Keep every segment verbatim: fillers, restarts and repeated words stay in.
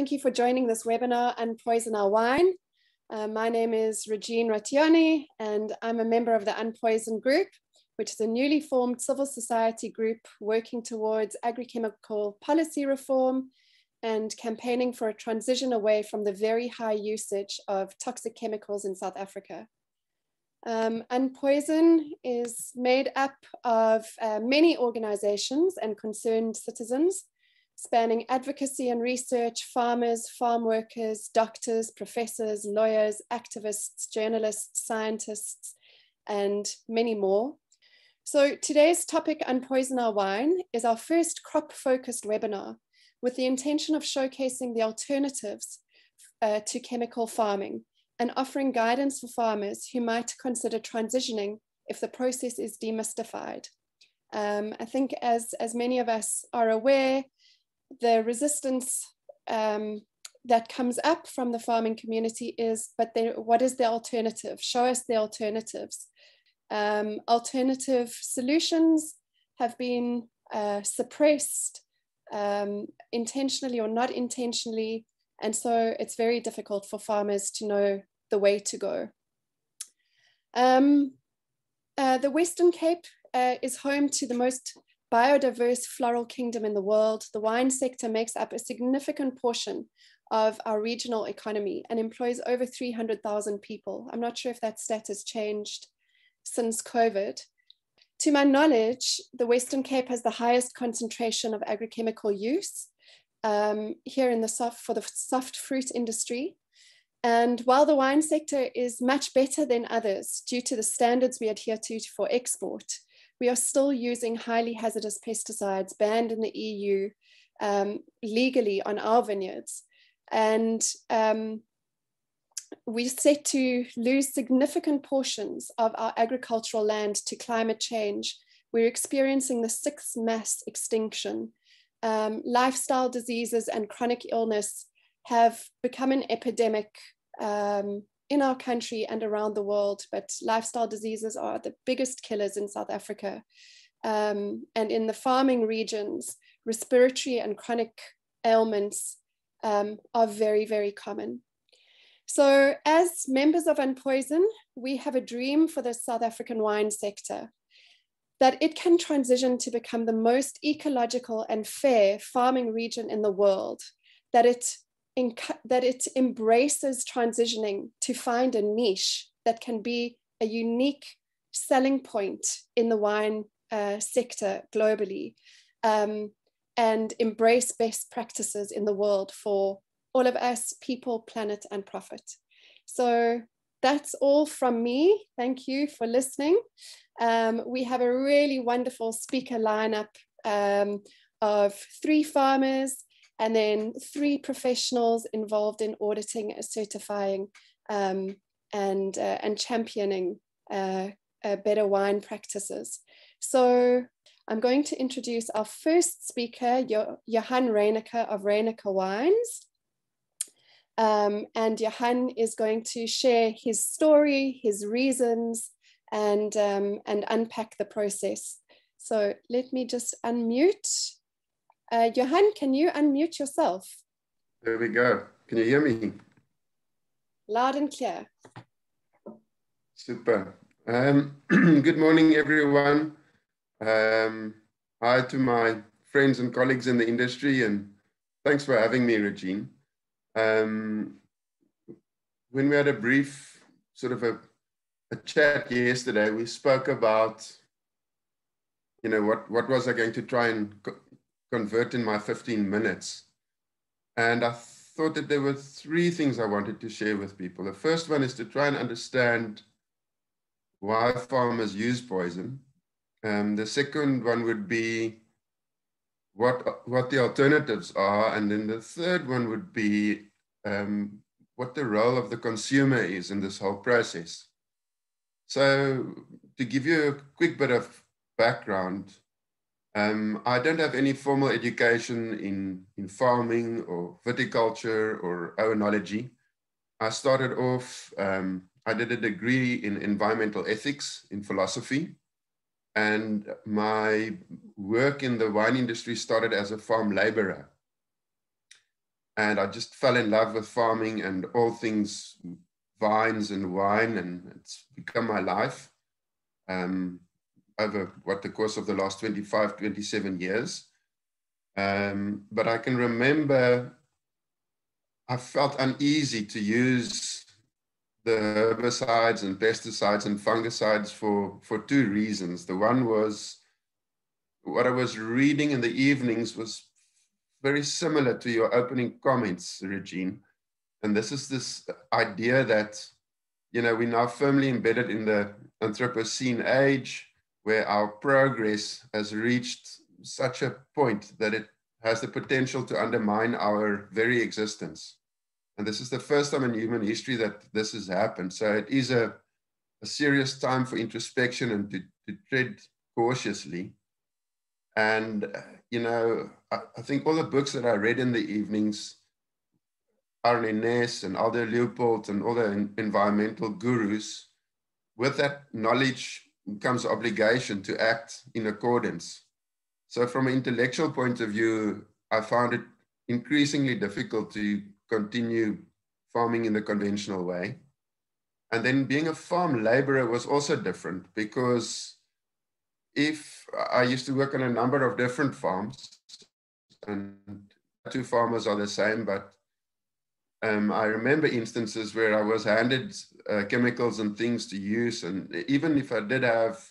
Thank you for joining this webinar, Unpoison Our Wine. Uh, my name is Regine Ratiani, and I'm a member of the Unpoison Group, which is a newly formed civil society group working towards agrochemical policy reform and campaigning for a transition away from the very high usage of toxic chemicals in South Africa. Um, Unpoison is made up of uh, many organizations and concerned citizens, spanning advocacy and research, farmers, farm workers, doctors, professors, lawyers, activists, journalists, scientists, and many more. So today's topic, Unpoison Our Wine, is our first crop-focused webinar with the intention of showcasing the alternatives uh, to chemical farming and offering guidance for farmers who might consider transitioning if the process is demystified. Um, I think as, as many of us are aware, the resistance um, that comes up from the farming community is, but they, what is the alternative? Show us the alternatives. Um, alternative solutions have been uh, suppressed um, intentionally or not intentionally, and so it's very difficult for farmers to know the way to go. Um, uh, the Western Cape uh, is home to the most biodiverse floral kingdom in the world. The wine sector makes up a significant portion of our regional economy and employs over three hundred thousand people. I'm not sure if that stat has changed since COVID. To my knowledge, the Western Cape has the highest concentration of agrochemical use um, here in the soft, for the soft fruit industry. And while the wine sector is much better than others due to the standards we adhere to for export, we are still using highly hazardous pesticides banned in the E U um, legally on our vineyards. And um, we're set to lose significant portions of our agricultural land to climate change. We're experiencing the sixth mass extinction. Um, lifestyle diseases and chronic illness have become an epidemic um, in our country and around the world, but lifestyle diseases are the biggest killers in South Africa. Um, and in the farming regions, respiratory and chronic ailments um, are very, very common. So as members of Unpoison, we have a dream for the South African wine sector, that it can transition to become the most ecological and fair farming region in the world, that it In, that it embraces transitioning to find a niche that can be a unique selling point in the wine uh, sector globally, um, and embrace best practices in the world for all of us, people, planet, and profit. So that's all from me. Thank you for listening. Um, we have a really wonderful speaker lineup um, of three farmers, and then three professionals involved in auditing, certifying, um, and, uh, and championing uh, uh, better wine practices. So I'm going to introduce our first speaker, jo Johan Reyneke of Reyneke Wines. Um, and Johan is going to share his story, his reasons, and, um, and unpack the process. So let me just unmute. Uh, Johan, can you unmute yourself? There we go. Can you hear me? Loud and clear. Super. Um, good morning, everyone. Um, hi to my friends and colleagues in the industry, and thanks for having me, Regine. Um, when we had a brief sort of a, a chat yesterday, we spoke about, you know, what, what was I going to try and convert in my fifteen minutes. And I thought that there were three things I wanted to share with people. The first one is to try and understand why farmers use poison. Um, the second one would be what, what the alternatives are. And then the third one would be um, what the role of the consumer is in this whole process. So to give you a quick bit of background, Um, I don't have any formal education in, in farming or viticulture or oenology. I started off, um, I did a degree in environmental ethics in philosophy, and my work in the wine industry started as a farm laborer. And I just fell in love with farming and all things vines and wine, and it's become my life um, over what the course of the last twenty-five, twenty-seven years. Um, but I can remember I felt uneasy to use the herbicides and pesticides and fungicides for, for two reasons. The one was what I was reading in the evenings was very similar to your opening comments, Regine. And this is this idea that, you know, we're now firmly embedded in the Anthropocene age, where our progress has reached such a point that it has the potential to undermine our very existence. And this is the first time in human history that this has happened. So it is a, a serious time for introspection and to, to tread cautiously. And, you know, I, I think all the books that I read in the evenings, Arne Naess and Aldo Leopold and all the en environmental gurus, with that knowledge comes obligation to act in accordance. So from an intellectual point of view, I found it increasingly difficult to continue farming in the conventional way. And then being a farm laborer was also different, because if I used to work on a number of different farms, and two farmers are the same, but um, I remember instances where I was handed uh, chemicals and things to use. And even if I did have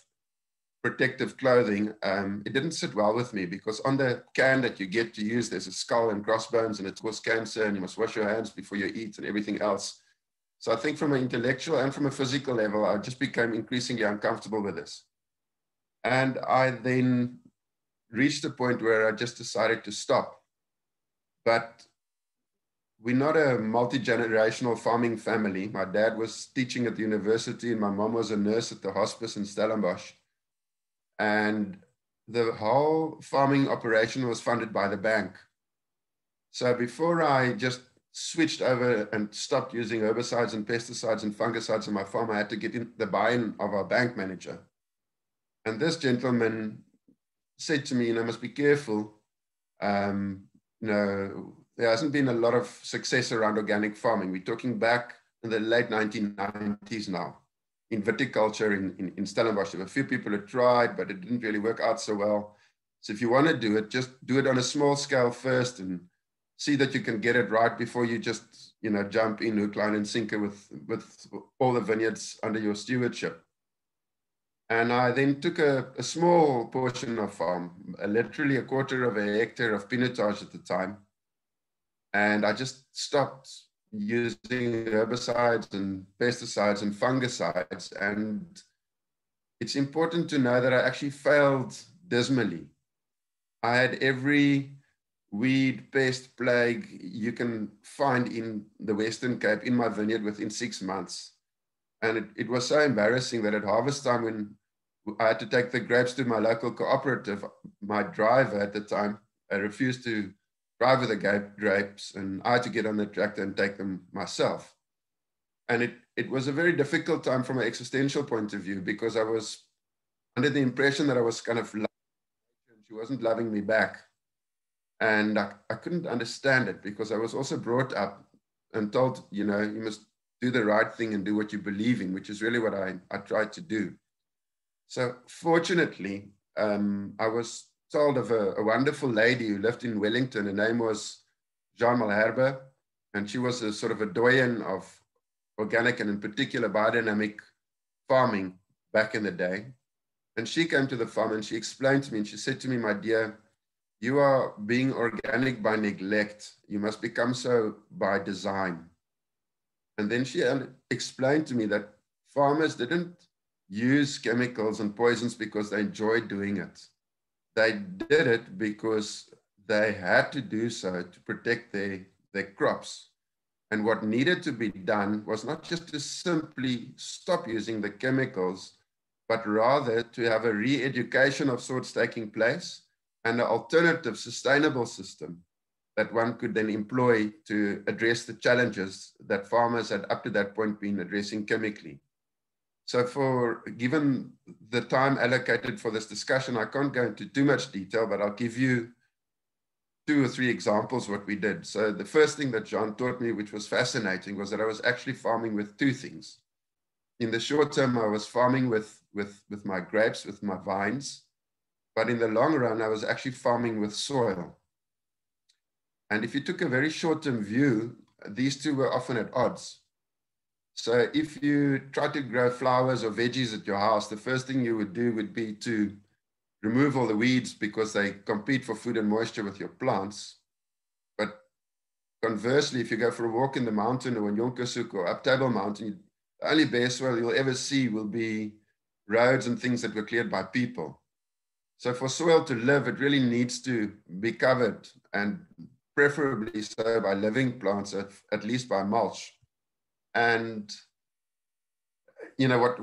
protective clothing, um, it didn't sit well with me, because on the can that you get to use, there's a skull and crossbones, and it causes cancer, and you must wash your hands before you eat and everything else. So I think from an intellectual and from a physical level, I just became increasingly uncomfortable with this. And I then reached a point where I just decided to stop. But we're not a multi-generational farming family. My dad was teaching at the university, and my mom was a nurse at the hospice in Stellenbosch. And the whole farming operation was funded by the bank. So before I just switched over and stopped using herbicides and pesticides and fungicides on my farm, I had to get in the buy-in of our bank manager. And this gentleman said to me, you know, I must be careful. Um, you know, there hasn't been a lot of success around organic farming. We're talking back in the late nineteen nineties now. In viticulture in, in, in Stellenbosch, there were a few people who tried, but it didn't really work out so well. So if you want to do it, just do it on a small scale first and see that you can get it right before you just, you know, jump in hook, line and sinker with, with all the vineyards under your stewardship. And I then took a, a small portion of farm, um, literally a quarter of a hectare of pinotage at the time. And I just stopped using herbicides and pesticides and fungicides. And it's important to know that I actually failed dismally. I had every weed, pest, plague you can find in the Western Cape in my vineyard within six months. And it, it was so embarrassing that at harvest time, when I had to take the grapes to my local cooperative, my driver at the time, I refused to drive with the grapes, and I had to get on the tractor and take them myself. And it, it was a very difficult time from an existential point of view, because I was under the impression that I was kind of loving her and she wasn't loving me back. And I, I couldn't understand it, because I was also brought up and told, you know, you must do the right thing and do what you believe in, which is really what I, I tried to do. So fortunately, um, I was told of a, a wonderful lady who lived in Wellington. Her name was Jean Malherbe, and she was a sort of a doyen of organic and in particular biodynamic farming back in the day. And she came to the farm and she explained to me, and she said to me, my dear, you are being organic by neglect. You must become so by design. And then she explained to me that farmers didn't use chemicals and poisons because they enjoyed doing it. They did it because they had to do so to protect their, their crops. And what needed to be done was not just to simply stop using the chemicals, but rather to have a re-education of sorts taking place and an alternative sustainable system that one could then employ to address the challenges that farmers had up to that point been addressing chemically. So for, given the time allocated for this discussion, I can't go into too much detail, but I'll give you two or three examples what we did. So the first thing that Jean taught me, which was fascinating, was that I was actually farming with two things. In the short term, I was farming with, with, with my grapes, with my vines, but in the long run, I was actually farming with soil. And if you took a very short-term view, these two were often at odds. So if you try to grow flowers or veggies at your house, the first thing you would do would be to remove all the weeds because they compete for food and moisture with your plants. But conversely, if you go for a walk in the mountain or in Jonkershoek or up Table Mountain, the only bare soil you'll ever see will be roads and things that were cleared by people. So for soil to live, it really needs to be covered, and preferably so by living plants, at, at least by mulch. And, you know, what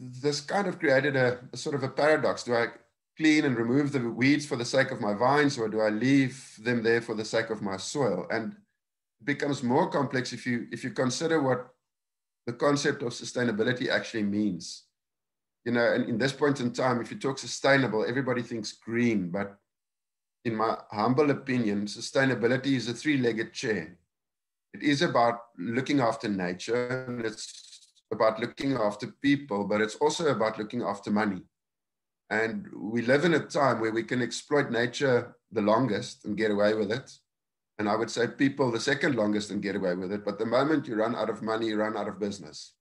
this kind of created a, a sort of a paradox. Do I clean and remove the weeds for the sake of my vines, or do I leave them there for the sake of my soil? And it becomes more complex if you, if you consider what the concept of sustainability actually means. You know, and in this point in time, if you talk sustainable, everybody thinks green, but in my humble opinion, sustainability is a three-legged chair. It is about looking after nature, and it's about looking after people, but it's also about looking after money. And we live in a time where we can exploit nature the longest and get away with it. And I would say people the second longest and get away with it. But the moment you run out of money, you run out of business.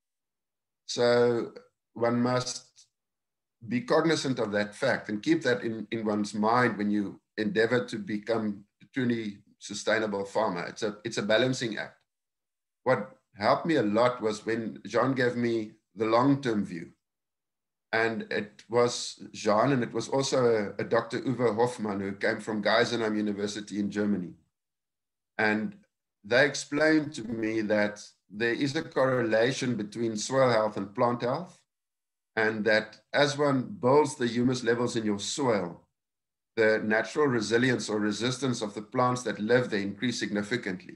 So one must be cognizant of that fact and keep that in, in one's mind when you endeavor to become a truly sustainable farmer. It's a, it's a balancing act. What helped me a lot was when Jean gave me the long-term view. And it was Jean, and it was also a, a Doctor Uwe Hoffmann who came from Geisenheim University in Germany. And they explained to me that there is a correlation between soil health and plant health, and that as one builds the humus levels in your soil, the natural resilience or resistance of the plants that live there increase significantly.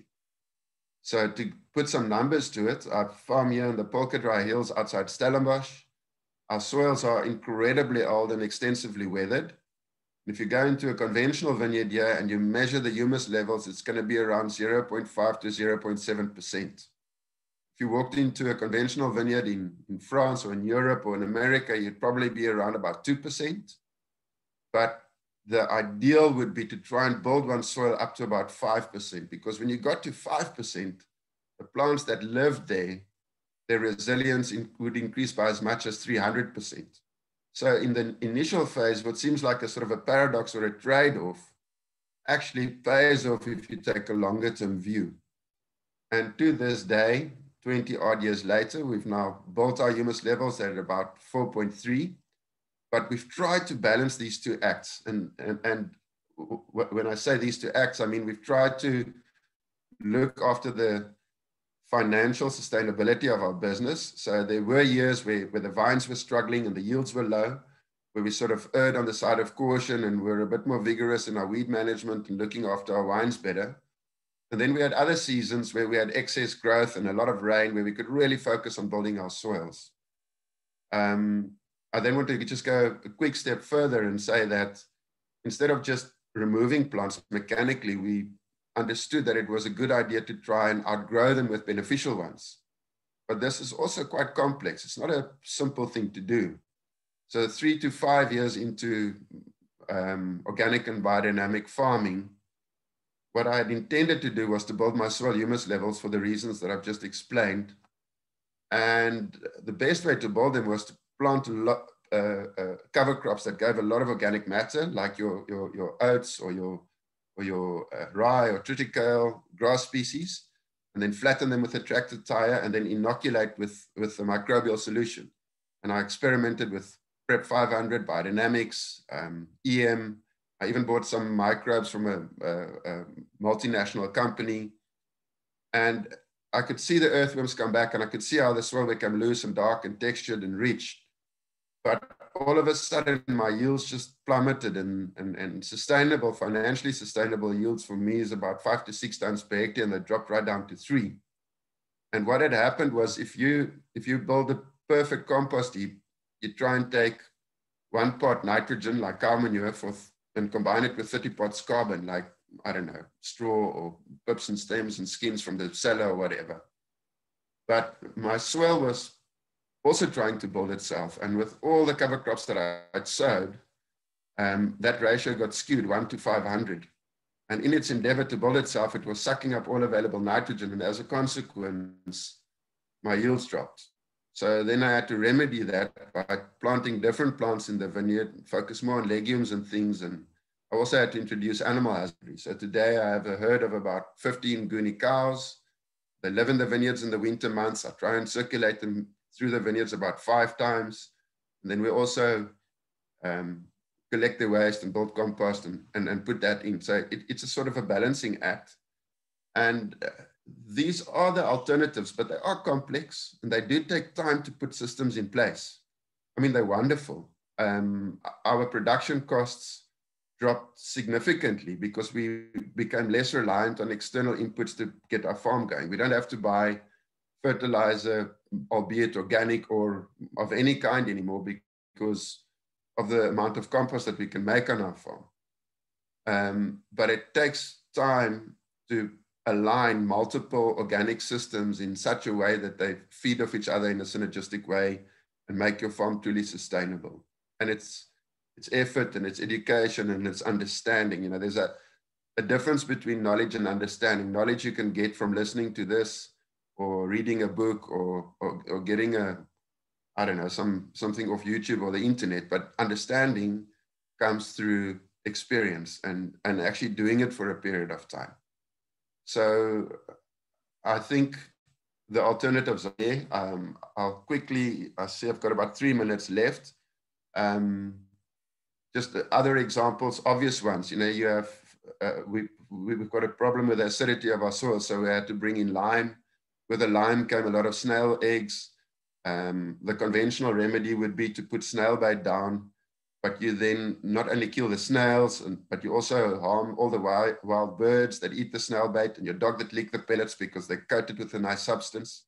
So to put some numbers to it, I farm here in the Polkedry Hills outside Stellenbosch. Our soils are incredibly old and extensively weathered. If you go into a conventional vineyard here and you measure the humus levels, it's going to be around zero point five to zero point seven percent. If you walked into a conventional vineyard in, in France or in Europe or in America, you'd probably be around about two percent. But the ideal would be to try and build one's soil up to about five percent, because when you got to five percent, the plants that lived there, their resilience in, would increase by as much as three hundred percent. So in the initial phase, what seems like a sort of a paradox or a trade-off actually pays off if you take a longer-term view. And to this day, twenty odd years later, we've now built our humus levels at about four point three, but we've tried to balance these two acts. And, and, and when I say these two acts, I mean, we've tried to look after the financial sustainability of our business. So there were years where, where the vines were struggling and the yields were low, where we sort of erred on the side of caution and were a bit more vigorous in our weed management and looking after our wines better. And then we had other seasons where we had excess growth and a lot of rain where we could really focus on building our soils. Um, I then want to just go a quick step further and say that instead of just removing plants mechanically, we understood that it was a good idea to try and outgrow them with beneficial ones. But this is also quite complex. It's not a simple thing to do. So three to five years into um, organic and biodynamic farming, what I had intended to do was to build my soil humus levels for the reasons that I've just explained. And the best way to build them was to plant a lot, uh, uh, cover crops that gave a lot of organic matter, like your, your, your oats or your, or your uh, rye or triticale grass species, and then flatten them with a tractor tire and then inoculate with, with a microbial solution. And I experimented with Prep five hundred, Biodynamics, um, E M, I even bought some microbes from a, a, a multinational company, and I could see the earthworms come back, and I could see how the soil became loose and dark and textured and rich. But all of a sudden, my yields just plummeted, and, and, and sustainable, financially sustainable yields for me is about five to six tons per hectare, and they dropped right down to three. And what had happened was if you, if you build a perfect compost heap, you try and take one part nitrogen, like cow manure, for and combine it with thirty parts carbon, like I don't know, straw or pips and stems and skins from the cellar or whatever. But my soil was also trying to build itself. And with all the cover crops that I had sowed, um, that ratio got skewed one to five hundred. And in its endeavor to build itself, it was sucking up all available nitrogen. And as a consequence, my yields dropped. So then I had to remedy that by planting different plants in the vineyard, focus more on legumes and things. And I also had to introduce animal husbandry. So today I have a herd of about fifteen Goonie cows. They live in the vineyards in the winter months. I try and circulate them through the vineyards about five times. And then we also um, collect the waste and build compost and, and, and put that in. So it, it's a sort of a balancing act. And uh, these are the alternatives, but they are complex and they do take time to put systems in place. I mean, they're wonderful. Um, our production costs dropped significantly because we became less reliant on external inputs to get our farm going. We don't have to buy fertilizer, albeit organic or of any kind anymore, because of the amount of compost that we can make on our farm. Um, but it takes time to align multiple organic systems in such a way that they feed off each other in a synergistic way and make your farm truly sustainable. And it's it's effort and it's education and it's understanding. You know, there's a, a difference between knowledge and understanding. Knowledge you can get from listening to this or reading a book or, or, or getting a, I don't know, some something off YouTube or the internet, but understanding comes through experience and, and actually doing it for a period of time. So I think the alternatives are there. Um, I'll quickly, I see I've got about three minutes left. Um, just the other examples, obvious ones, you know, you have, uh, we, we've got a problem with the acidity of our soil. So we had to bring in lime. With the lime came a lot of snail eggs. Um, the conventional remedy would be to put snail bait down, but you then not only kill the snails, and, but you also harm all the wild, wild birds that eat the snail bait and your dog that lick the pellets because they're coated with a nice substance.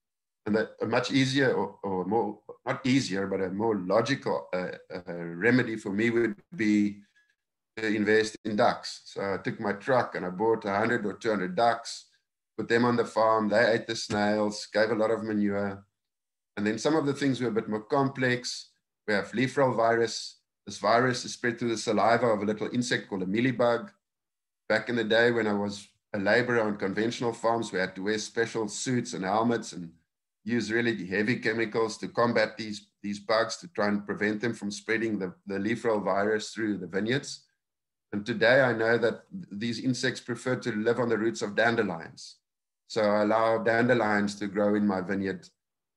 And that a much easier or, or more, not easier, but a more logical uh, uh, remedy for me would be to invest in ducks. So I took my truck and I bought one hundred or two hundred ducks, put them on the farm, they ate the snails, gave a lot of manure. And then some of the things were a bit more complex. We have leaf roll virus. This virus is spread through the saliva of a little insect called a mealybug. Back in the day when I was a laborer on conventional farms, we had to wear special suits and helmets and use really heavy chemicals to combat these, these bugs to try and prevent them from spreading the, the leaf roll virus through the vineyards. And today I know that these insects prefer to live on the roots of dandelions. So I allow dandelions to grow in my vineyard,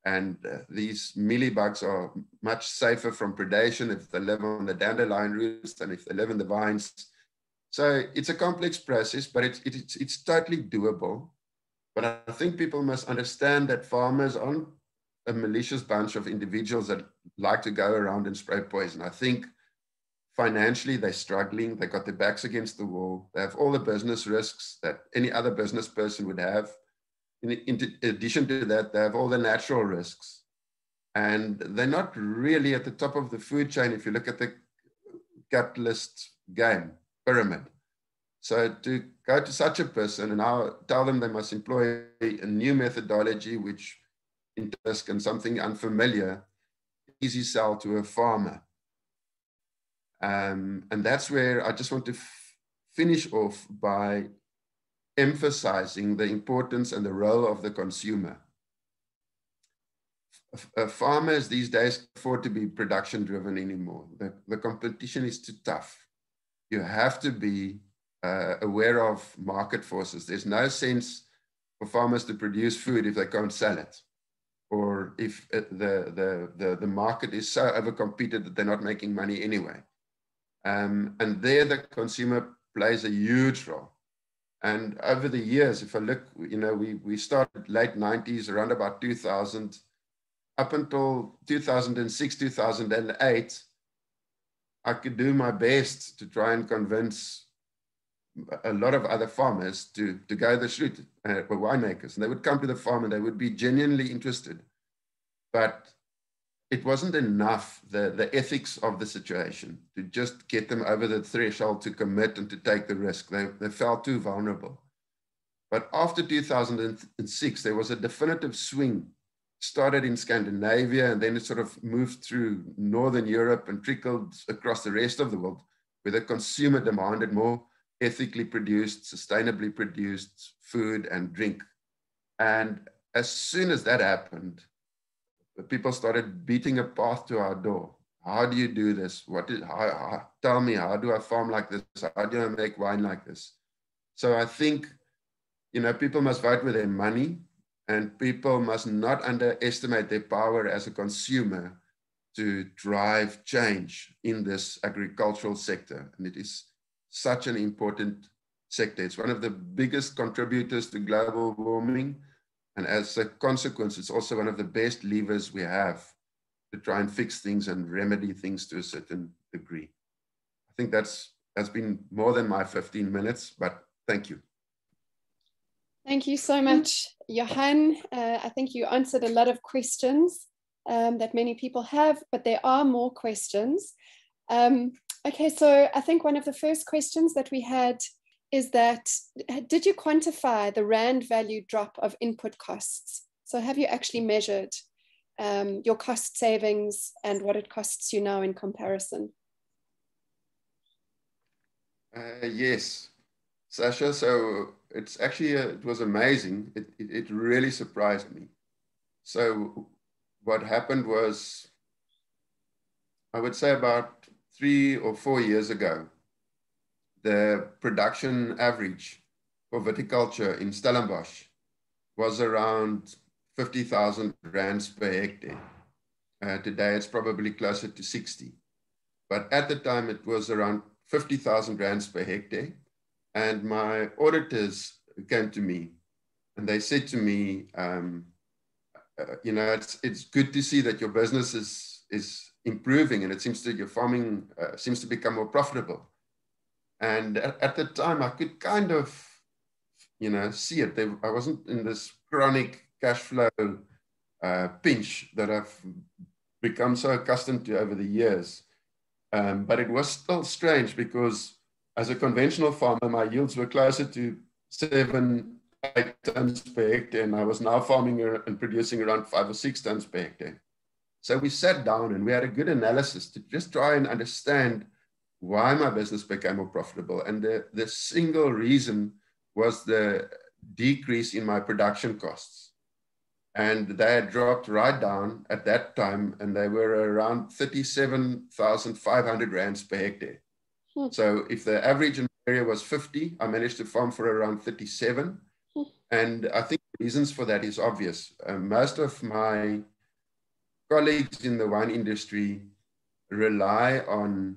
and uh, these mealybugs are much safer from predation if they live on the dandelion roots than if they live in the vines. So it's a complex process, but it's, it's, it's totally doable. But I think people must understand that farmers aren't a malicious bunch of individuals that like to go around and spray poison. I think financially they're struggling, they got their backs against the wall, they have all the business risks that any other business person would have. In addition to that, they have all the natural risks, and they're not really at the top of the food chain if you look at the capitalist game pyramid. So to go to such a person and now tell them they must employ a new methodology, which in risk and something unfamiliar, easy sell to a farmer. Um, and that's where I just want to finish off by emphasizing the importance and the role of the consumer. Farmers these days can't afford to be production driven anymore. The, the competition is too tough. You have to be uh, aware of market forces. There's no sense for farmers to produce food if they can't sell it, or if the, the, the, the market is so overcompeted that they're not making money anyway. Um, and there the consumer plays a huge role. And over the years, if I look, you know, we, we started late nineties, around about two thousand, up until two thousand six, two thousand eight, I could do my best to try and convince a lot of other farmers to, to go the route, uh, winemakers. And they would come to the farm and they would be genuinely interested. But it wasn't enough, the, the ethics of the situation, to just get them over the threshold to commit and to take the risk. They, they felt too vulnerable. But after two thousand six, there was a definitive swing, started in Scandinavia, and then it sort of moved through Northern Europe and trickled across the rest of the world, where the consumer demanded more ethically produced, sustainably produced food and drink. And as soon as that happened, people started beating a path to our door. How do you do this? What is, how, how, tell me, how do I farm like this? How do I make wine like this? So I think, you know, people must vote with their money, and people must not underestimate their power as a consumer to drive change in this agricultural sector. And it is such an important sector. It's one of the biggest contributors to global warming. And as a consequence, it's also one of the best levers we have to try and fix things and remedy things to a certain degree. I think that's, that's been more than my fifteen minutes, but thank you. Thank you so much, Johan. Uh, I think you answered a lot of questions um, that many people have, but there are more questions. Um, okay, so I think one of the first questions that we had is that, did you quantify the rand value drop of input costs? So have you actually measured um, your cost savings and what it costs you now in comparison? Uh, yes, Sasha, so it's actually, a, it was amazing. It, it, it really surprised me. So what happened was, I would say about three or four years ago, the production average for viticulture in Stellenbosch was around fifty thousand rands per hectare. Uh, today, it's probably closer to sixty. But at the time, it was around fifty thousand rands per hectare. And my auditors came to me and they said to me, um, uh, you know, it's, it's good to see that your business is, is improving, and it seems that your farming uh, seems to become more profitable. And at, at the time, I could kind of, you know, see it. They, I wasn't in this chronic cash flow uh, pinch that I've become so accustomed to over the years. Um, but it was still strange, because as a conventional farmer, my yields were closer to seven, eight tons per hectare, and I was now farming and producing around five or six tons per hectare. So we sat down and we had a good analysis to just try and understand why my business became more profitable. And the, the single reason was the decrease in my production costs. And they had dropped right down at that time, and they were around thirty-seven thousand five hundred rands per hectare. Hmm. So if the average in the area was fifty, I managed to farm for around thirty-seven. Hmm. And I think the reasons for that is obvious. Uh, most of my colleagues in the wine industry rely on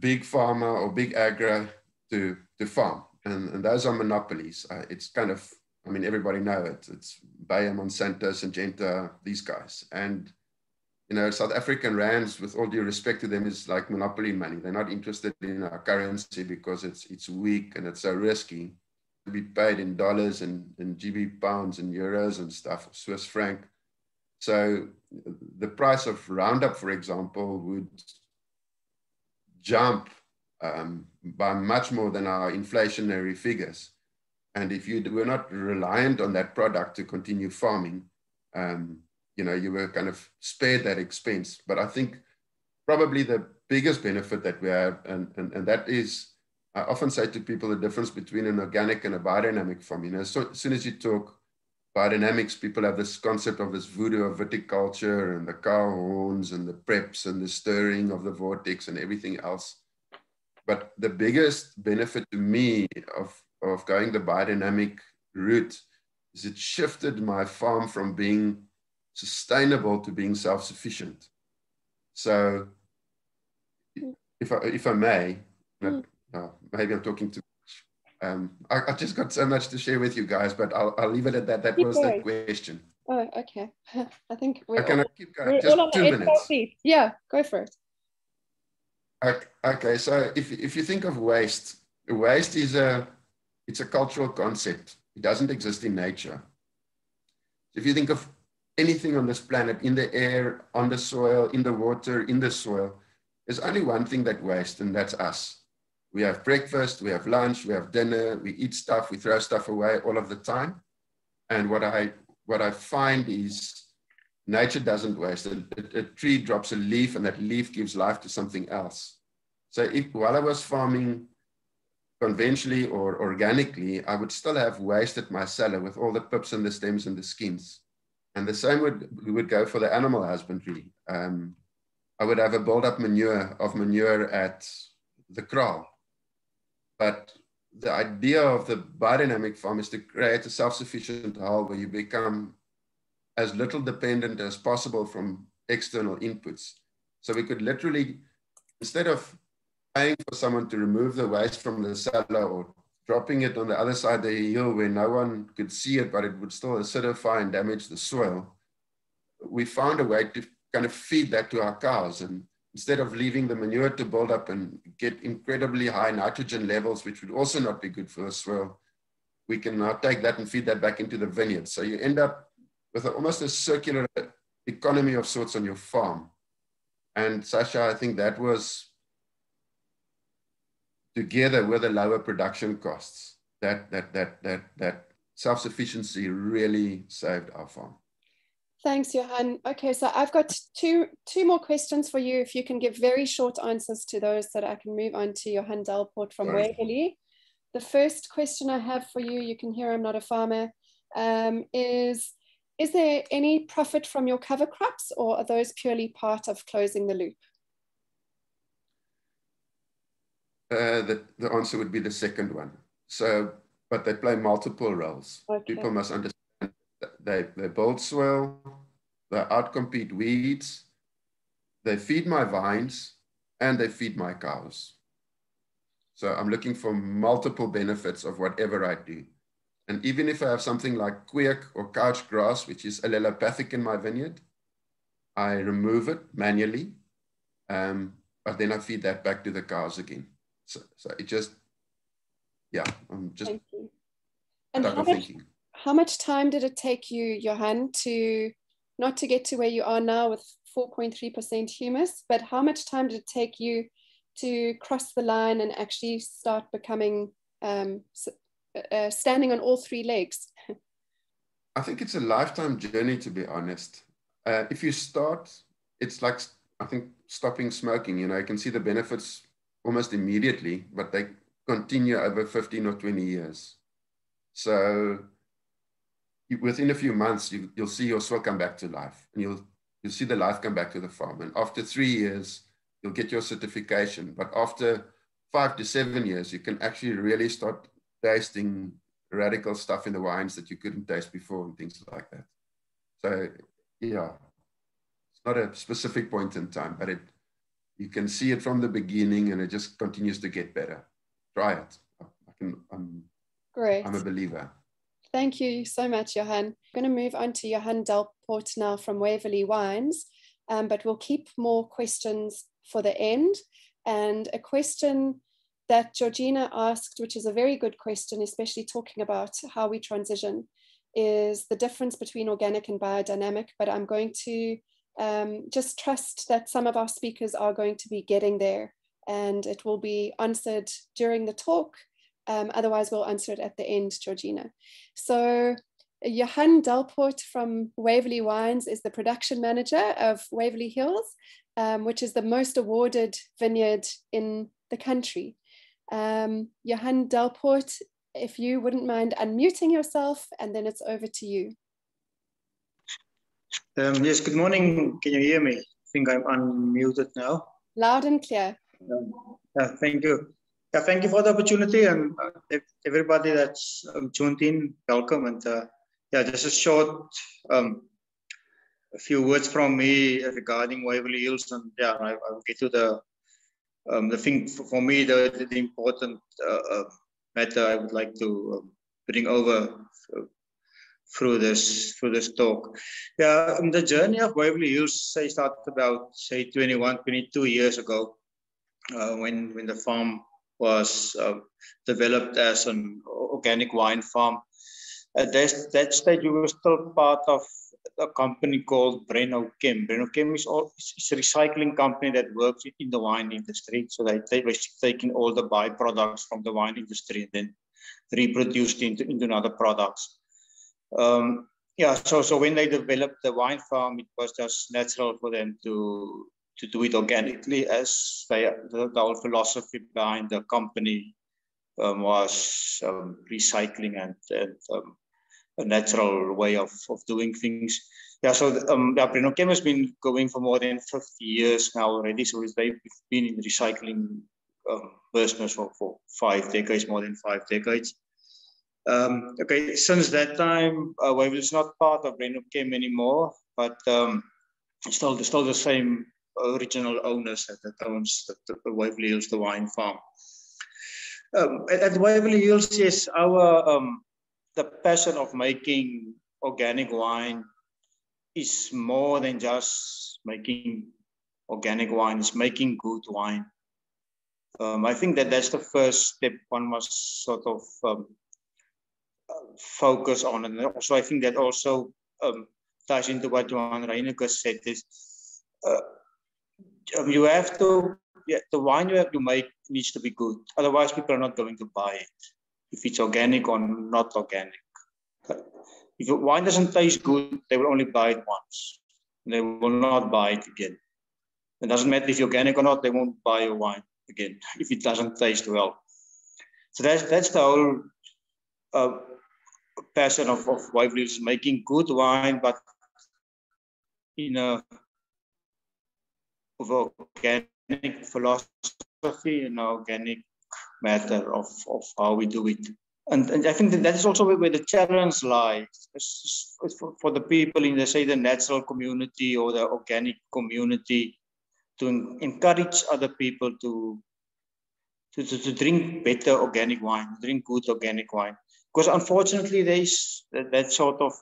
big pharma or big agra to, to farm. And, and those are monopolies. Uh, it's kind of, I mean, everybody knows it. It's Bayer, Monsanto, Syngenta, these guys. And, you know, South African rands, with all due respect to them, is like monopoly money. They're not interested in our currency because it's, it's weak and it's so risky to be paid in dollars and, and G B P pounds and euros and stuff, Swiss franc. So the price of Roundup, for example, would jump um, by much more than our inflationary figures. And if you were not reliant on that product to continue farming, um, you know, you were kind of spared that expense. But I think probably the biggest benefit that we have, and, and, and that is, I often say to people the difference between an organic and a biodynamic farm. You know, so, as soon as you talk biodynamics, people have this concept of this voodoo of viticulture and the cow horns and the preps and the stirring of the vortex and everything else. But the biggest benefit to me of, of going the biodynamic route is it shifted my farm from being sustainable to being self-sufficient. So if I, if I may, but, uh, maybe I'm talking to Um, I, I just got so much to share with you guys, but I'll, I'll leave it at that. That keep was going. The question. Oh, okay. I think we're okay, all, no, keep going. We're just all on two the minutes. Feet. Yeah, go for it. Okay, okay. So if, if you think of waste, waste is a, it's a cultural concept. It doesn't exist in nature. If you think of anything on this planet, in the air, on the soil, in the water, in the soil. There's only one thing that wastes, and that's us. We have breakfast, we have lunch, we have dinner, we eat stuff, we throw stuff away all of the time. And what I, what I find is nature doesn't waste. A, a, a tree drops a leaf, and that leaf gives life to something else. So if, while I was farming conventionally or organically, I would still have waste at my cellar with all the pips and the stems and the skins. And the same would, we would go for the animal husbandry. Um, I would have a build-up manure of manure at the kraal. But the idea of the biodynamic farm is to create a self-sufficient hull where you become as little dependent as possible from external inputs. So we could literally, instead of paying for someone to remove the waste from the cellar or dropping it on the other side of the hill where no one could see it, but it would still acidify and damage the soil, we found a way to kind of feed that to our cows. And instead of leaving the manure to build up and get incredibly high nitrogen levels, which would also not be good for the soil, we can now take that and feed that back into the vineyard. So you end up with almost a circular economy of sorts on your farm. And Sasha, I think that was, together with the lower production costs, that, that, that, that, that self-sufficiency really saved our farm. Thanks, Johan. Okay, so I've got two, two more questions for you. If you can give very short answers to those, so that I can move on to Johan Delport from Waverley. The first question I have for you, you can hear I'm not a farmer, um, is, is there any profit from your cover crops, or are those purely part of closing the loop? Uh, the, the answer would be the second one. So, but they play multiple roles. Okay. People must understand that they, they build soil, they outcompete weeds, they feed my vines, and they feed my cows. So I'm looking for multiple benefits of whatever I do. And even if I have something like kweek or couch grass, which is allelopathic in my vineyard, I remove it manually, um, but then I feed that back to the cows again. So, so it just, yeah, I'm just. Thank you. And how much, thinking. how much time did it take you, Johan, to not to get to where you are now with four point three percent humus, but how much time did it take you to cross the line and actually start becoming um, uh, standing on all three legs? I think it's a lifetime journey, to be honest. Uh, if you start, it's like, I think, stopping smoking. You know, you can see the benefits almost immediately, but they continue over fifteen or twenty years. So within a few months, you, you'll see your soil come back to life, and you'll, you'll see the life come back to the farm. And after three years, you'll get your certification. But after five to seven years, you can actually really start tasting radical stuff in the wines that you couldn't taste before and things like that. So yeah, it's not a specific point in time, but it, you can see it from the beginning, and it just continues to get better. Try it. I can, I'm, Great. I'm a believer. Thank you so much, Johan. I'm going to move on to Johan Delport now from Waverley Wines, um, but we'll keep more questions for the end. And a question that Georgina asked, which is a very good question, especially talking about how we transition, is the difference between organic and biodynamic, but I'm going to Um, just trust that some of our speakers are going to be getting there, and it will be answered during the talk. Um, otherwise, we'll answer it at the end, Georgina. So Johan Delport from Waverley Wines is the production manager of Waverley Hills, um, which is the most awarded vineyard in the country. Um, Johan Delport, if you wouldn't mind unmuting yourself, and then it's over to you. Um, yes, good morning. Can you hear me? I think I'm unmuted now. Loud and clear. Um, uh, thank you. Yeah, thank you for the opportunity, and uh, everybody that's um, tuned in, welcome. And uh, yeah, just a short, um, a few words from me regarding Waverley Hills, and yeah, I, I'll get to the um, the thing for, for me, the, the important uh, matter I would like to um, bring over. So, Through this, through this talk, yeah, um, the journey of Waverley Hills, I started about say twenty-one, twenty-two years ago, uh, when when the farm was uh, developed as an organic wine farm, At that, that stage, we were still part of a company called Renochem. Renochem is all, it's a recycling company that works in the wine industry. So they, they were taking all the byproducts from the wine industry and then reproduced into, into other products. Um, yeah, so, so when they developed the wine farm, it was just natural for them to, to do it organically, as they, the, the whole philosophy behind the company um, was um, recycling and, and um, a natural way of, of doing things. Yeah, so the, um, yeah, Renochem has been going for more than fifty years now already. So they've been in recycling um, business for, for five decades, more than five decades. Um, okay, since that time, uh, Waverley is not part of Renochem anymore, but um, still, still the same original owners that owns the Waverley Hills, the wine farm. Um, at, at Waverley Hills, yes, our um, the passion of making organic wine is more than just making organic wine, it's making good wine. Um, I think that that's the first step one must sort of um, focus on. And also I think that also um, ties into what Johan Reyneke said is, uh, you have to, yeah, the wine you have to make needs to be good. Otherwise people are not going to buy it, if it's organic or not organic. If your wine doesn't taste good, they will only buy it once. They will not buy it again. It doesn't matter if you're organic or not, they won't buy your wine again if it doesn't taste well. So that's, that's the whole uh, passion of, of Waverley Hills, making good wine, but in a of organic philosophy and organic matter of, of how we do it. And, and I think that, that is also where, where the challenge lies. It's, it's for, for the people in, the, say, the natural community or the organic community to en encourage other people to, to, to, to drink better organic wine, drink good organic wine. Because unfortunately, there is that, that sort of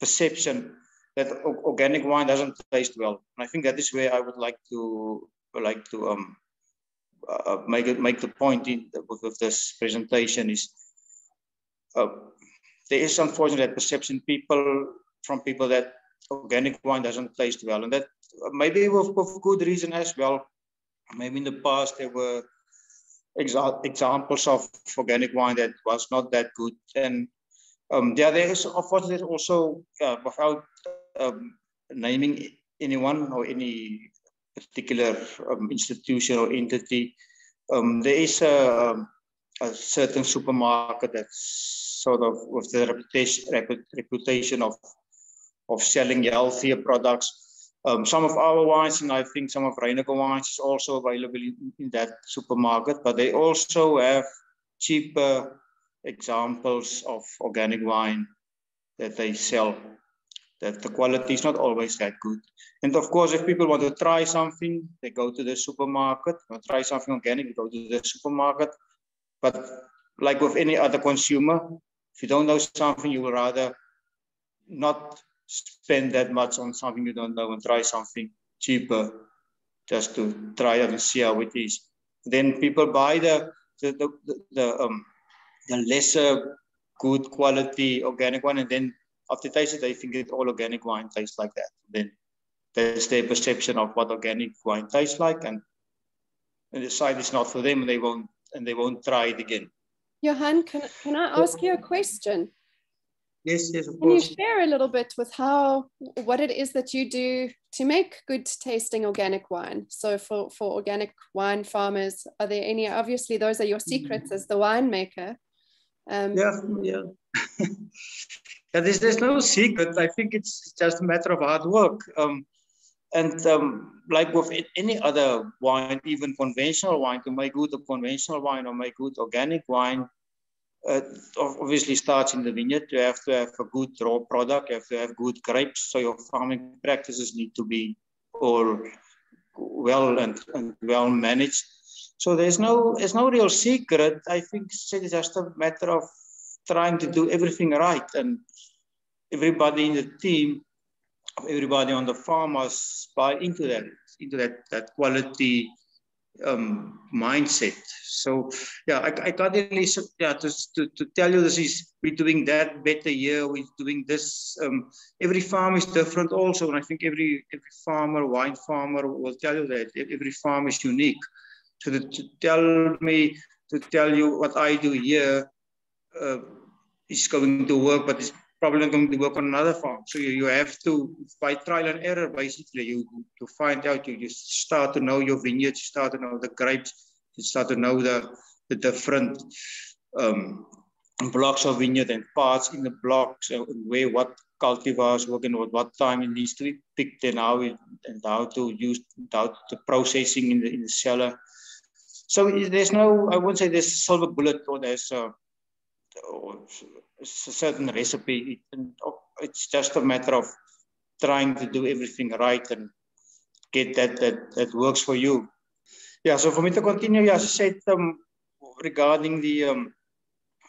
perception that organic wine doesn't taste well. And I think that is where I would like to, like to um, Uh, make it, make the point in the, with this presentation is uh, there is unfortunately a perception people from people that organic wine doesn't taste well, and that maybe with, with good reason as well. Maybe in the past there were exa examples of organic wine that was not that good, and um, yeah, there is unfortunately also uh, without um, naming anyone or any particular um, institution or entity, um, there is a, a certain supermarket that's sort of with the reputation, reputation of, of selling healthier products. Um, some of our wines, and I think some of Reyneke wines, is also available in, in that supermarket, but they also have cheaper examples of organic wine that they sell, that the quality is not always that good. And of course, if people want to try something, they go to the supermarket. Or try something organic, they go to the supermarket. But like with any other consumer, if you don't know something, you will rather not spend that much on something you don't know and try something cheaper just to try it and see how it is. Then people buy the, the, the, the, the, um, the lesser good quality organic one, and then after tasting, they think that all organic wine tastes like that. Then there's their perception of what organic wine tastes like, and, and decide it's not for them, and they won't and they won't try it again. Johan, can can I ask you a question? Yes, yes, of course. Can you share a little bit with how what it is that you do to make good tasting organic wine? So for for organic wine farmers, are there any? Obviously, those are your secrets as the winemaker. Um, yeah, yeah. Yeah, there's, there's no secret. I think it's just a matter of hard work. Um, and um, like with any other wine, even conventional wine, to make good conventional wine or make good organic wine, uh, obviously starts in the vineyard. You have to have a good raw product. You have to have good grapes. So your farming practices need to be all well and, and well managed. So there's no, there's no real secret. I think it's just a matter of trying to do everything right, and everybody in the team, everybody on the farm must buy into that, into that, that quality um, mindset. So yeah, I, I can't really yeah, to, to, to tell you this is, we're doing that better here, we're doing this. Um, every farm is different also. And I think every, every farmer, wine farmer will tell you that every farm is unique. So to, to tell me, to tell you what I do here uh, is going to work, but it's probably not going to work on another farm. So you, you have to, by trial and error, basically, you to find out, you, you start to know your vineyards, you start to know the grapes, you start to know the, the different um, blocks of vineyard and parts in the blocks, so where what cultivars working at what time it needs to be picked and how, it, and how to use how the processing in the, in the cellar. So there's no, I wouldn't say there's a silver bullet or there's a, or a certain recipe. It's just a matter of trying to do everything right and get that that, that works for you. Yeah, so for me to continue, yeah, as I said, um, regarding the um,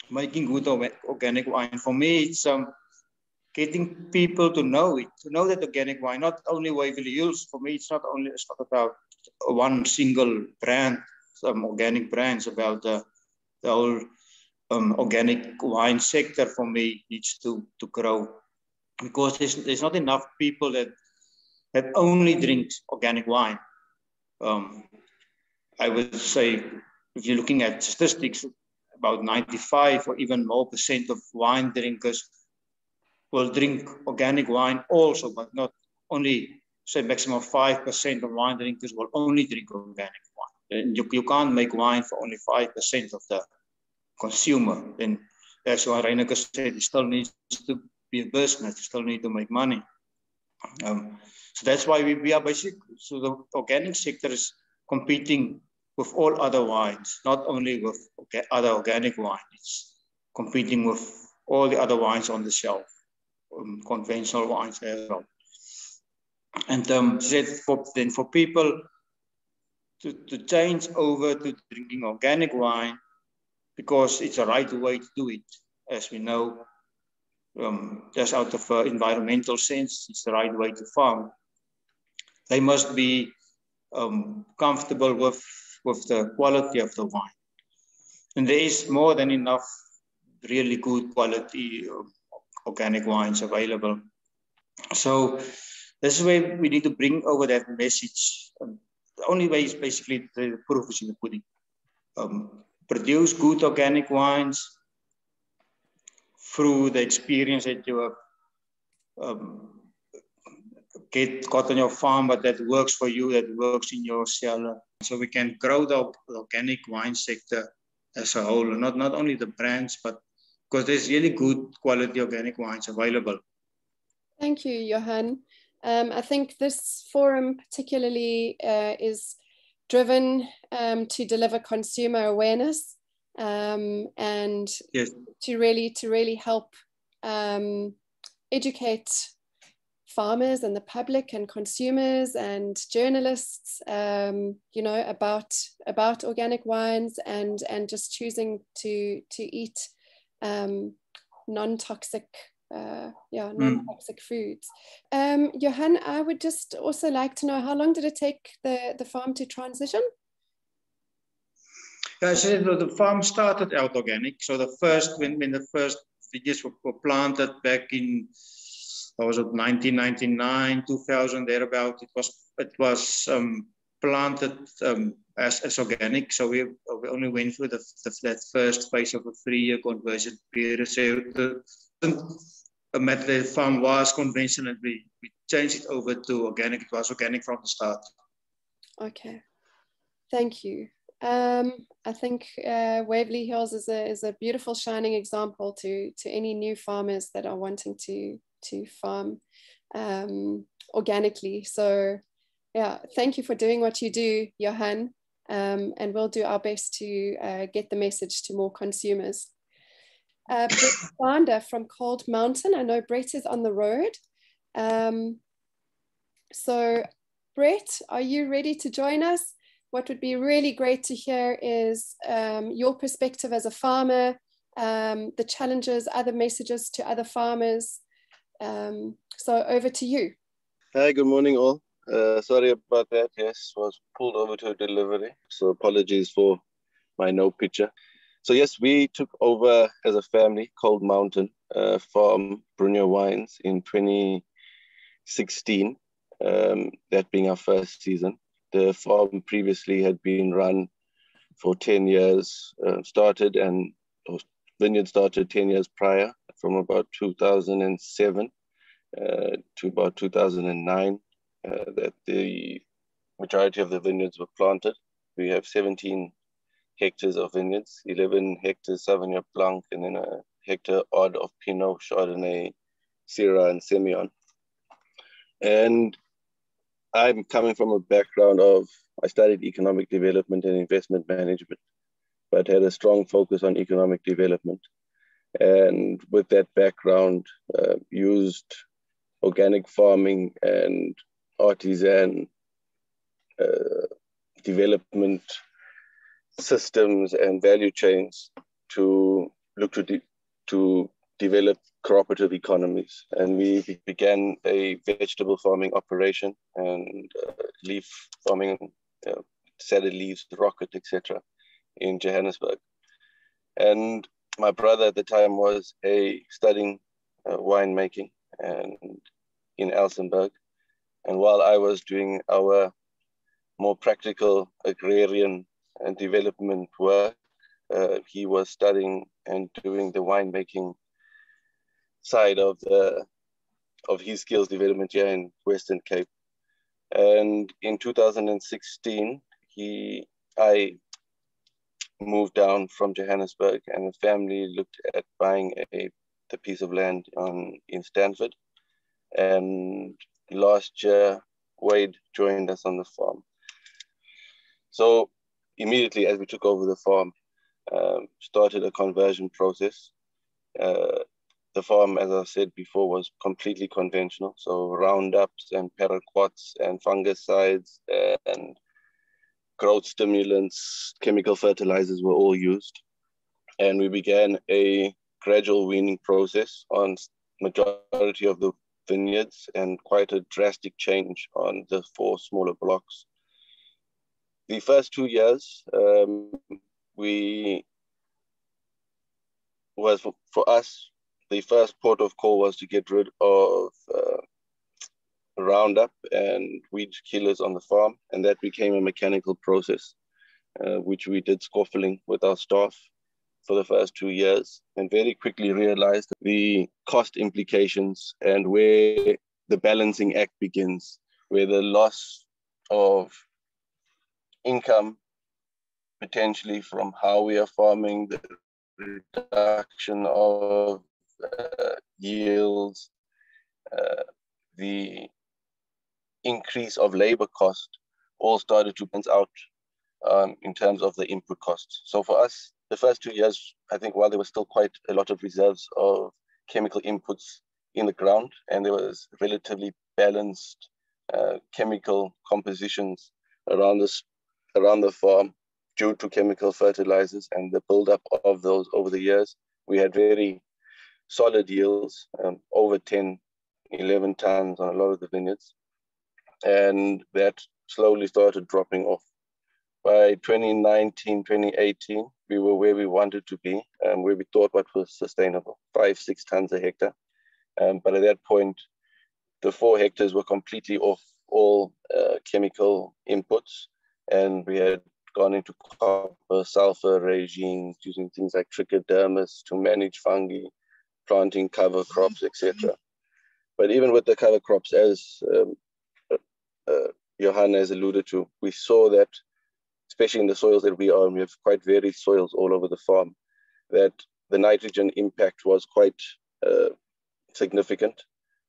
making good organic wine, for me, it's um, getting people to know it, to know that organic wine, not only Waverley Hills, for me, it's not only it's not about one single brand. Some organic brands about the, the whole um, organic wine sector for me needs to, to grow, because there's, there's not enough people that that only drink organic wine. Um, I would say if you're looking at statistics, about ninety-five or even more percent of wine drinkers will drink organic wine also, but not only, say maximum five percent of wine drinkers will only drink organic wine. And you, you can't make wine for only five percent of the consumer. And as Johan Reyneke said, it still needs to be a business, you still need to make money. Um, so that's why we, we are basically, so the organic sector is competing with all other wines, not only with orga other organic wine, it's competing with all the other wines on the shelf, um, conventional wines as well. And um, for, then for people, To, to change over to drinking organic wine, because it's a right way to do it. As we know, um, just out of uh, environmental sense, it's the right way to farm. They must be um, comfortable with, with the quality of the wine. And there is more than enough really good quality uh, organic wines available. So this is where we need to bring over that message. Um, The only way is basically the proof is in the pudding. Um, produce good organic wines through the experience that you have um, get got on your farm, but that works for you, that works in your cellar. So we can grow the organic wine sector as a whole, not, not only the brands, but because there's really good quality organic wines available. Thank you, Johan. Um, I think this forum particularly uh, is driven um, to deliver consumer awareness um, and yes. to really to really help um, educate farmers and the public and consumers and journalists, um, you know, about about organic wines and and just choosing to to eat um, non-toxic. Uh, yeah, non-toxic mm. foods. Um, Johan, I would just also like to know, how long did it take the, the farm to transition? Yeah, so the farm started out organic. So the first, when, when the first vineyards were, were planted back in, I was at nineteen ninety-nine, two thousand, thereabout, it was, it was um, planted um, as, as organic. So we, we only went through the, the, that first phase of a three-year conversion period. So the, a method farm was conventional, and we, we changed it over to organic. It was organic from the start. Okay, thank you. Um, I think uh, Waverley Hills is a is a beautiful shining example to to any new farmers that are wanting to to farm um, organically. So, yeah, thank you for doing what you do, Johan, um, and we'll do our best to uh, get the message to more consumers. Uh, Brett Sander from Cold Mountain. I know Brett is on the road. Um, so Brett, are you ready to join us? What would be really great to hear is um, your perspective as a farmer, um, the challenges, other messages to other farmers. Um, so over to you. Hi, good morning all. Uh, sorry about that. Yes, was pulled over to a delivery. So apologies for my no picture. So yes, we took over as a family, Cold Mountain, uh, from Waverley Wines in twenty sixteen, um, that being our first season. The farm previously had been run for ten years, uh, started and or vineyard started ten years prior, from about two thousand seven uh, to about two thousand nine, uh, that the majority of the vineyards were planted. We have seventeen hectares of vineyards, eleven hectares Sauvignon Blanc, and then a hectare odd of Pinot, Chardonnay, Syrah, and Semillon. And I'm coming from a background of, I studied economic development and investment management, but had a strong focus on economic development. And with that background, uh, used organic farming and artisan uh, development systems and value chains to look to, de to develop cooperative economies. And we began a vegetable farming operation and uh, leaf farming, uh, salad leaves, rocket, et cetera in Johannesburg. And my brother at the time was a studying uh, winemaking and in Elsenburg. And while I was doing our more practical agrarian and development work, uh, he was studying and doing the winemaking side of the of his skills development here in Western Cape. And in two thousand sixteen, he I moved down from Johannesburg, and the family looked at buying a the piece of land on in Stanford. And last year, Wade joined us on the farm. So immediately as we took over the farm, um, started a conversion process. Uh, the farm, as I said before, was completely conventional. So Roundups and paraquats and fungicides and growth stimulants, chemical fertilizers were all used. And we began a gradual weaning process on majority of the vineyards and quite a drastic change on the four smaller blocks. The first two years, um, we was for, for us, the first port of call was to get rid of uh, Roundup and weed killers on the farm. And that became a mechanical process, uh, which we did scoffling with our staff for the first two years and very quickly realized the cost implications and where the balancing act begins, where the loss of income potentially from how we are farming, the reduction of uh, yields, uh, the increase of labor cost, all started to balance out um, in terms of the input costs. So for us, the first two years, I think while there was still quite a lot of reserves of chemical inputs in the ground, and there was relatively balanced uh, chemical compositions around this around the farm due to chemical fertilizers and the buildup of those over the years. We had very solid yields, um, over ten, eleven tons on a lot of the vineyards. And that slowly started dropping off. By twenty nineteen, twenty eighteen, we were where we wanted to be and where we thought what was sustainable, five, six tons a hectare. Um, but at that point, the four hectares were completely off all uh, chemical inputs, and we had gone into copper, sulfur regimes, using things like trichodermis to manage fungi, planting cover crops, et cetera. But even with the cover crops, as um, uh, uh, Johan has alluded to, we saw that, especially in the soils that we are, and we have quite varied soils all over the farm, that the nitrogen impact was quite uh, significant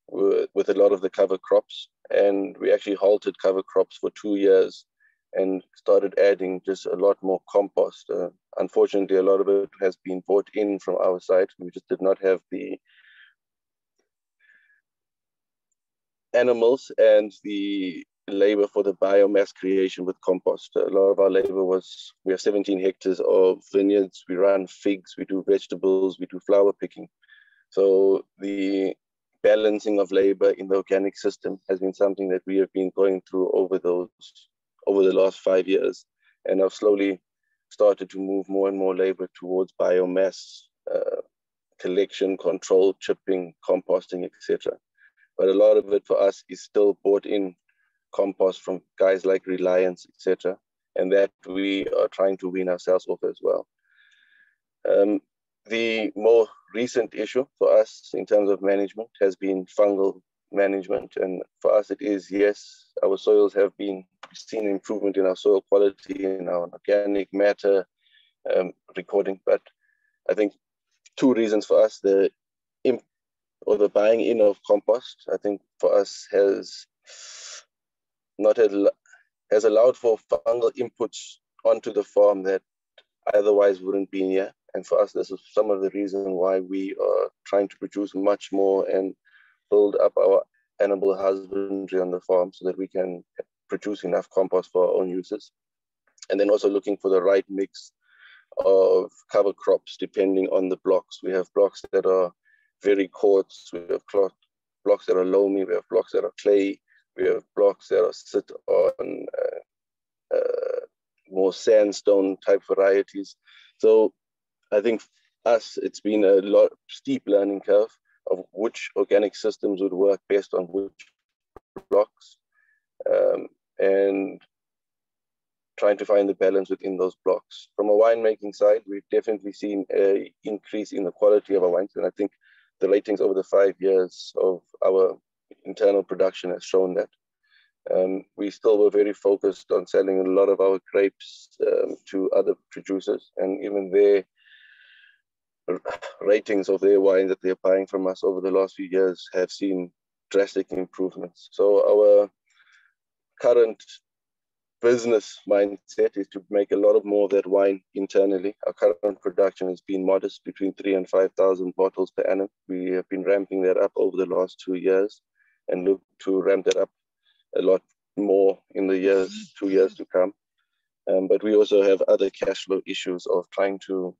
with a lot of the cover crops. And we actually halted cover crops for two years and started adding just a lot more compost. Uh, unfortunately, a lot of it has been bought in from our side. We just did not have the animals and the labor for the biomass creation with compost. A lot of our labor was, we have seventeen hectares of vineyards. We run figs, we do vegetables, we do flower picking. So the balancing of labor in the organic system has been something that we have been going through over those over the last five years, and I've slowly started to move more and more labor towards biomass uh, collection, control, chipping, composting, et cetera. But a lot of it for us is still bought in compost from guys like Reliance, et cetera, and that we are trying to wean ourselves off as well. Um, the more recent issue for us in terms of management has been fungal management, and for us it is, yes, our soils have been seen improvement in our soil quality, in our organic matter um, recording, but I think two reasons for us, the imp or the buying in of compost, I think for us has not al has allowed for fungal inputs onto the farm that otherwise wouldn't be in here. And for us, this is some of the reason why we are trying to produce much more and build up our animal husbandry on the farm so that we can produce enough compost for our own uses. And then also looking for the right mix of cover crops depending on the blocks. We have blocks that are very quartz, we have blocks that are loamy, we have blocks that are clay, we have blocks that are sit on uh, uh, more sandstone type varieties. So I think for us, it's been a lot steep learning curve of which organic systems would work based on which blocks, um, and trying to find the balance within those blocks. From a winemaking side, we've definitely seen an increase in the quality of our wines, and I think the ratings over the five years of our internal production has shown that. Um, we still were very focused on selling a lot of our grapes um, to other producers, and even there, ratings of their wine that they're buying from us over the last few years have seen drastic improvements. So our current business mindset is to make a lot of more of that wine internally. Our current production has been modest, between three and five thousand bottles per annum. We have been ramping that up over the last two years and look to ramp that up a lot more in the years, two years to come. Um, but we also have other cash flow issues of trying to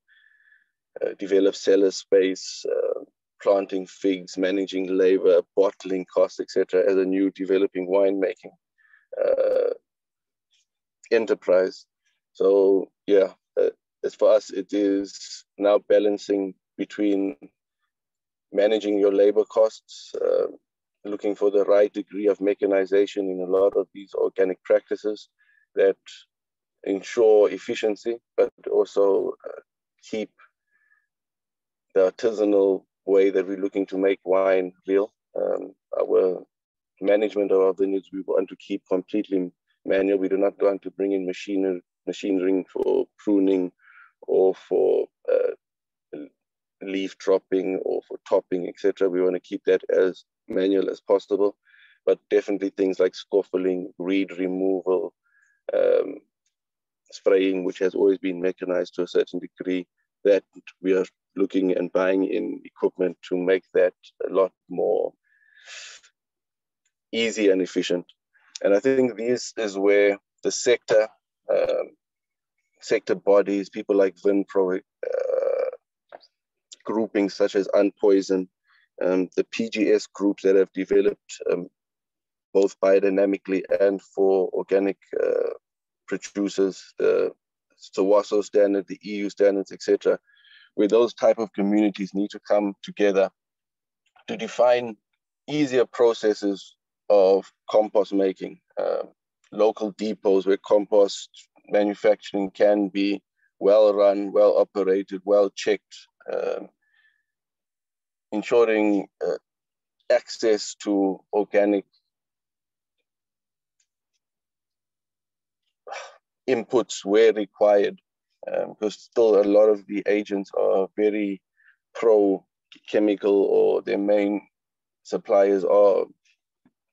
Uh, develop cellar space, uh, planting figs, managing labor, bottling costs, et cetera, as a new developing winemaking uh, enterprise. So yeah, uh, as for us, it is now balancing between managing your labor costs, uh, looking for the right degree of mechanization in a lot of these organic practices that ensure efficiency, but also uh, keep the artisanal way that we're looking to make wine real. Um, our management of our vineyards, we want to keep completely manual. We do not want to bring in machinery, machinery for pruning or for uh, leaf dropping or for topping, et cetera. We want to keep that as manual as possible, but definitely things like scoffoling, reed removal, um, spraying, which has always been mechanized to a certain degree, that we are looking and buying in equipment to make that a lot more easy and efficient. And I think this is where the sector, um, sector bodies, people like Vinpro, uh, groupings such as Unpoison, um, the P G S groups that have developed um, both biodynamically and for organic uh, producers, the SAOSO standard, the E U standards, et cetera, where those type of communities need to come together to define easier processes of compost making, uh, local depots where compost manufacturing can be well run, well operated, well checked, uh, ensuring uh, access to organic inputs where required. Um, because still a lot of the agents are very pro-chemical, or their main suppliers are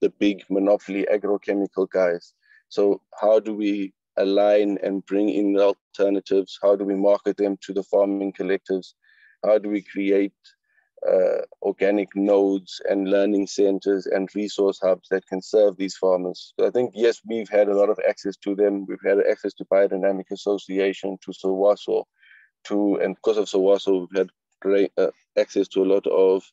the big monopoly agrochemical guys. So how do we align and bring in alternatives? How do we market them to the farming collectives? How do we create uh, organic nodes and learning centers and resource hubs that can serve these farmers? So I think, yes, we've had a lot of access to them. We've had access to Biodynamic Association, to SAOSO, to, and because of SAOSO, we've had great uh, access to a lot of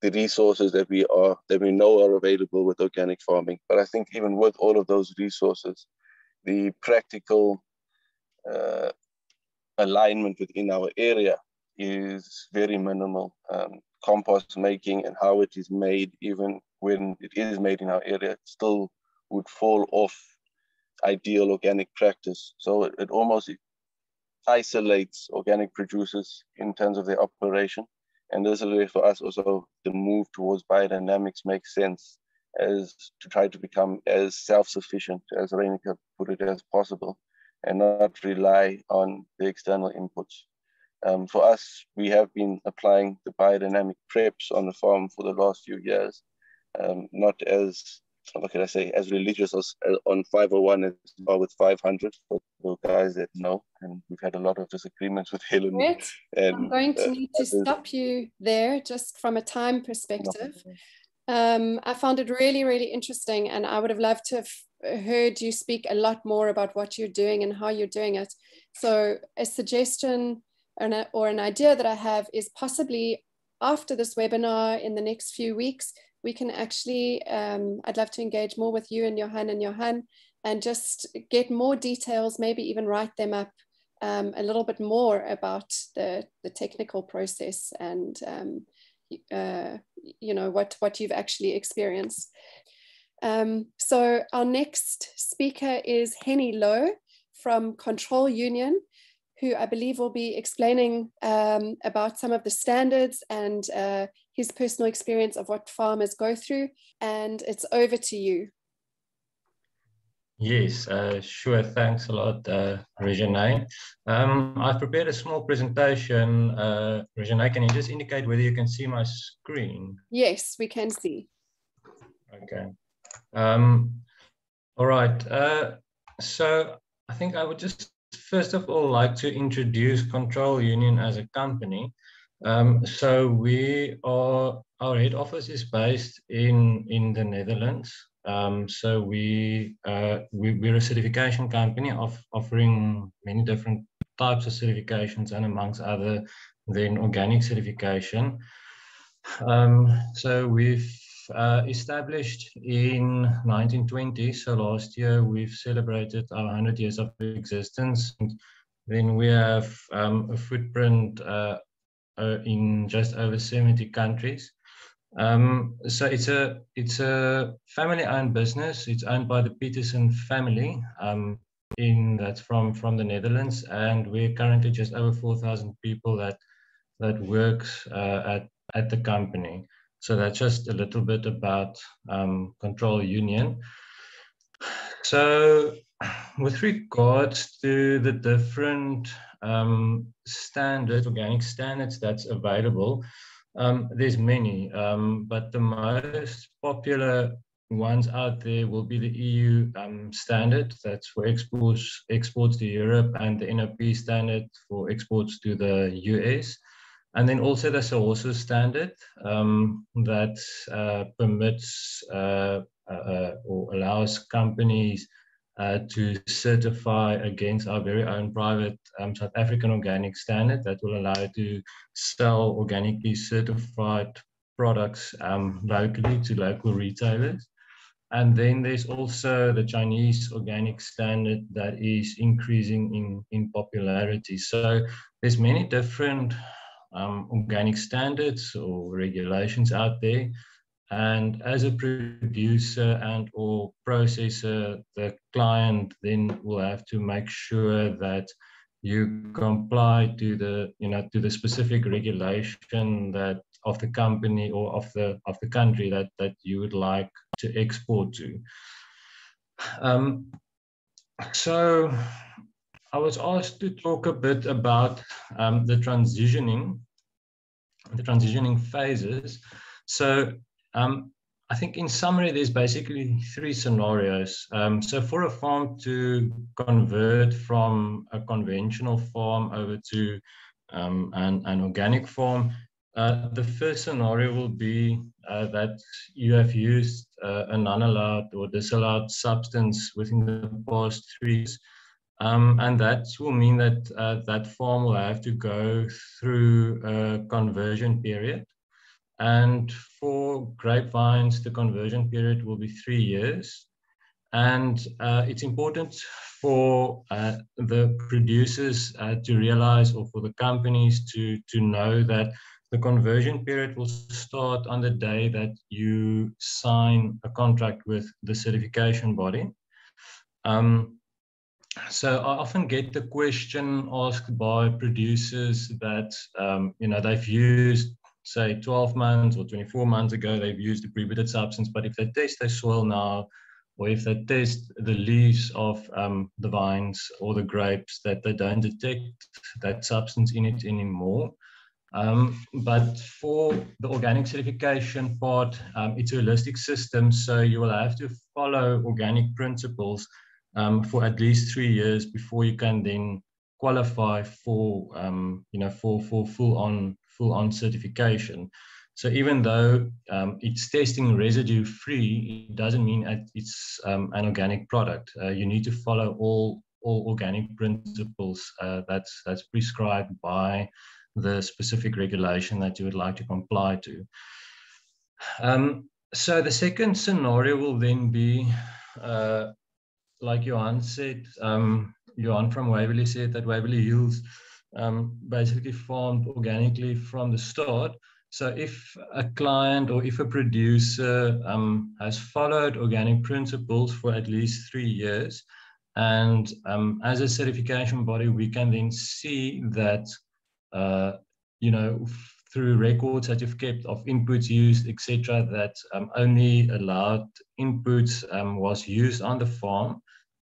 the resources that we are that we know are available with organic farming. But I think even with all of those resources, the practical uh, alignment within our area is very minimal. Um, compost making and how it is made, even when it is made in our area, still would fall off ideal organic practice. So it, it almost isolates organic producers in terms of their operation. And this is where for us also the move towards biodynamics makes sense, as to try to become as self-sufficient, as Reyneke put it, as possible, and not rely on the external inputs. Um, for us, we have been applying the biodynamic preps on the farm for the last few years, um, not as, what can I say, as religious as, as on five oh one as far with five hundred, for the guys that know, and we've had a lot of disagreements with Helen. Brett, and, I'm going to uh, need to stop you there, just from a time perspective. Um, I found it really, really interesting, and I would have loved to have heard you speak a lot more about what you're doing and how you're doing it. So a suggestion or an idea that I have is possibly after this webinar in the next few weeks, we can actually, um, I'd love to engage more with you and Johan and Johan and just get more details, maybe even write them up um, a little bit more about the, the technical process and, um, uh, you know, what, what you've actually experienced. Um, so our next speaker is Henny Low from Control Union, who I believe will be explaining um, about some of the standards and uh, his personal experience of what farmers go through. And it's over to you. Yes, uh, sure. Thanks a lot, uh, Regine. Um, I've prepared a small presentation. Uh, Regine, can you just indicate whether you can see my screen? Yes, we can see. Okay. Um, all right. Uh, so I think I would just first of all, I'd like to introduce Control Union as a company. Um, so we are, our head office is based in, in the Netherlands. Um, so we, uh, we, we're a certification company of, offering many different types of certifications, and amongst other than organic certification. Um, so we've Uh, established in nineteen twenty, so last year we've celebrated our one hundred years of existence. And then we have um, a footprint uh, uh, in just over seventy countries. Um, so it's a it's a family-owned business. It's owned by the Petersen family. Um, in that's from from the Netherlands, and we're currently just over four thousand people that that works uh, at at the company. So that's just a little bit about um, Control Union. So with regards to the different um, standards, organic standards that's available, um, there's many, um, but the most popular ones out there will be the E U um, standard, that's for exports, exports to Europe, and the N O P standard for exports to the U S. And then also the SAOSO standard um, that uh, permits uh, uh, or allows companies uh, to certify against our very own private um, South African organic standard that will allow you to sell organically certified products um, locally to local retailers. And then there's also the Chinese organic standard that is increasing in, in popularity. So there's many different Um, organic standards or regulations out there, and as a producer and or processor, the client then will have to make sure that you comply to the you know to the specific regulation that of the company or of the of the country that that you would like to export to. Um, so I was asked to talk a bit about um, the transitioning, the transitioning phases. So um, I think in summary, there's basically three scenarios. Um, so for a farm to convert from a conventional farm over to um, an, an organic farm, uh, the first scenario will be uh, that you have used uh, an unallowed or disallowed substance within the past three years. Um, and that will mean that uh, that farm will have to go through a conversion period. And for grapevines, the conversion period will be three years. And uh, it's important for uh, the producers uh, to realize, or for the companies to, to know that the conversion period will start on the day that you sign a contract with the certification body. Um, so I often get the question asked by producers that, um, you know, they've used, say, twelve months or twenty-four months ago, they've used a prohibited substance, but if they test their soil now, or if they test the leaves of um, the vines or the grapes, that they don't detect that substance in it anymore. Um, but for the organic certification part, um, it's a holistic system, so you will have to follow organic principles um, for at least three years before you can then qualify for, um, you know, for, for full-on full-on certification. So even though um, it's testing residue free, it doesn't mean it's um, an organic product. Uh, you need to follow all, all organic principles uh, that's, that's prescribed by the specific regulation that you would like to comply to. Um, so the second scenario will then be, uh, like Johan said, um, Johan from Waverley said that Waverley Hills um, basically farmed organically from the start. So if a client or if a producer um, has followed organic principles for at least three years, and um, as a certification body, we can then see that, uh, you know, through records that you've kept of inputs used, et cetera, that um, only allowed inputs um, was used on the farm,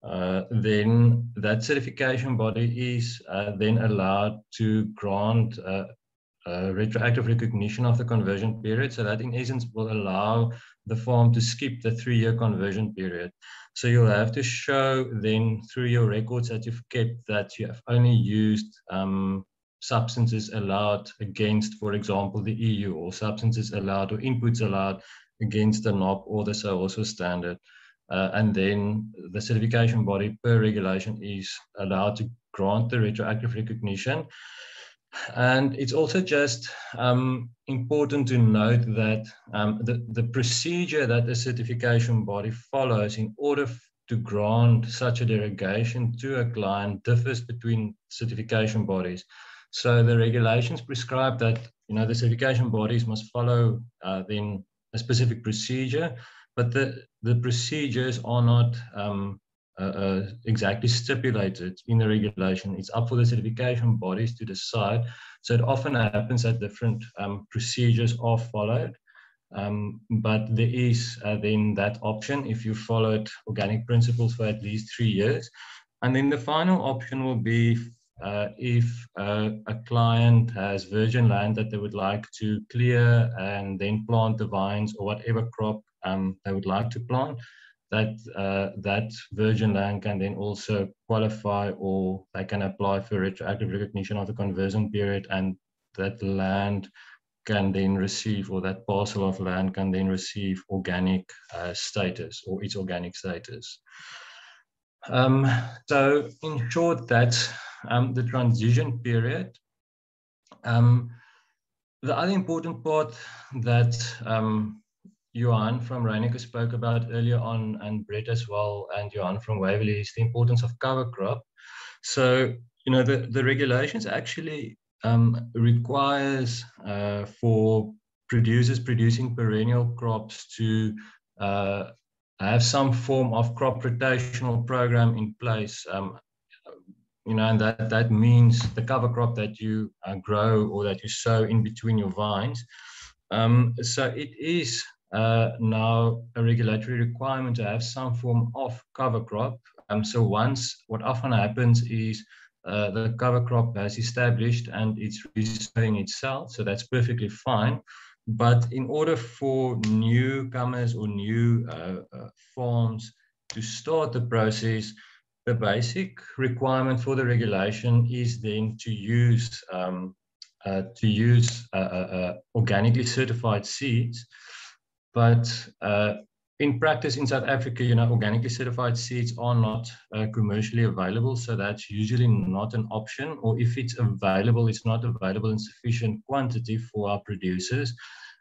uh, then that certification body is uh, then allowed to grant uh, Uh, retroactive recognition of the conversion period. So that in essence will allow the farm to skip the three-year conversion period. So you'll have to show then through your records that you've kept that you have only used um, substances allowed against, for example, the E U, or substances allowed or inputs allowed against the N O P or the SAOSO standard. Uh, and then the certification body per regulation is allowed to grant the retroactive recognition. And it's also just um, important to note that um, the, the procedure that the certification body follows in order to grant such a derogation to a client differs between certification bodies. So the regulations prescribe that, you know, the certification bodies must follow uh, then a specific procedure, but the, the procedures are not um, Uh, uh, exactly stipulated in the regulation. It's up for the certification bodies to decide. So it often happens that different um, procedures are followed, um, but there is uh, then that option if you followed organic principles for at least three years. And then the final option will be uh, if uh, a client has virgin land that they would like to clear and then plant the vines or whatever crop um, they would like to plant, that uh, that virgin land can then also qualify, or they can apply for retroactive recognition of the conversion period, and that land can then receive, or that parcel of land can then receive organic uh, status, or its organic status. Um, so in short, that's um, the transition period. Um, the other important part that um, Johan from Reyneke spoke about earlier on, and Brett as well, and Johan from Waverley, is the importance of cover crop. So, you know, the, the regulations actually um, requires uh, for producers producing perennial crops to uh, have some form of crop rotational program in place. Um, you know, and that, that means the cover crop that you uh, grow or that you sow in between your vines. Um, so it is Uh, now a regulatory requirement to have some form of cover crop. Um, so once, what often happens is uh, the cover crop has established and it's resowing itself, so that's perfectly fine. But in order for newcomers or new uh, uh, farms to start the process, the basic requirement for the regulation is then to use, um, uh, to use uh, uh, uh, organically certified seeds. But uh, In practice in South Africa, you know, organically certified seeds are not uh, commercially available. So that's usually not an option, or if it's available, it's not available in sufficient quantity for our producers.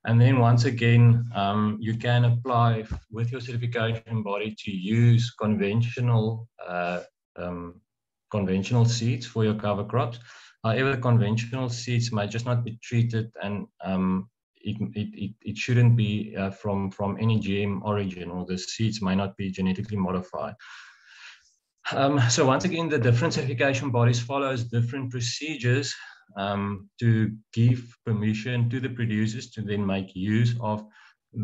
And then once again, um, you can apply with your certification body to use conventional, uh, um, conventional seeds for your cover crops. However, conventional seeds might just not be treated, and um, It, it, it shouldn't be uh, from, from any G M origin, or the seeds might not be genetically modified. Um, so once again, the different certification bodies follows different procedures um, to give permission to the producers to then make use of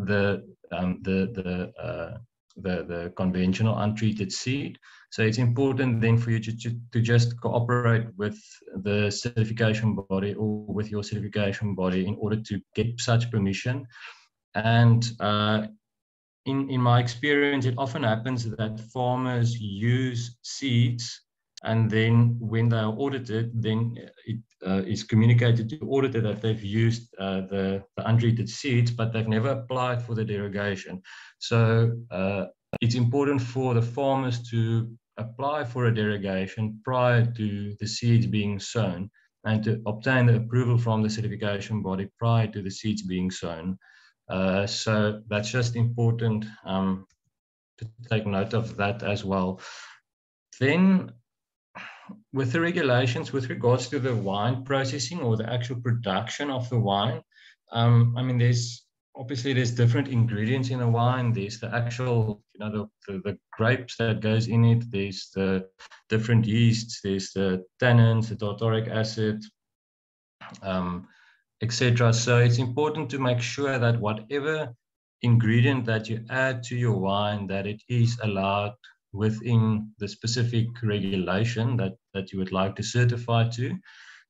the, um, the, the, uh, the, the conventional untreated seed. So it's important then for you to, to, to just cooperate with the certification body, or with your certification body, in order to get such permission. And uh, in, in my experience, it often happens that farmers use seeds, and then when they are audited, then it uh, is communicated to the auditor that they've used uh, the, the untreated seeds, but they've never applied for the derogation. So uh, it's important for the farmers to apply for a derogation prior to the seeds being sown, and to obtain the approval from the certification body prior to the seeds being sown. Uh, so that's just important um, to take note of that as well. Then with the regulations with regards to the wine processing, or the actual production of the wine, um, I mean, there's obviously there's different ingredients in the wine. There's the actual, you know, the, the, the grapes that goes in it. There's the different yeasts. There's the tannins, the tartaric acid, um, et cetera. So it's important to make sure that whatever ingredient that you add to your wine, that it is allowed within the specific regulation that, that you would like to certify to.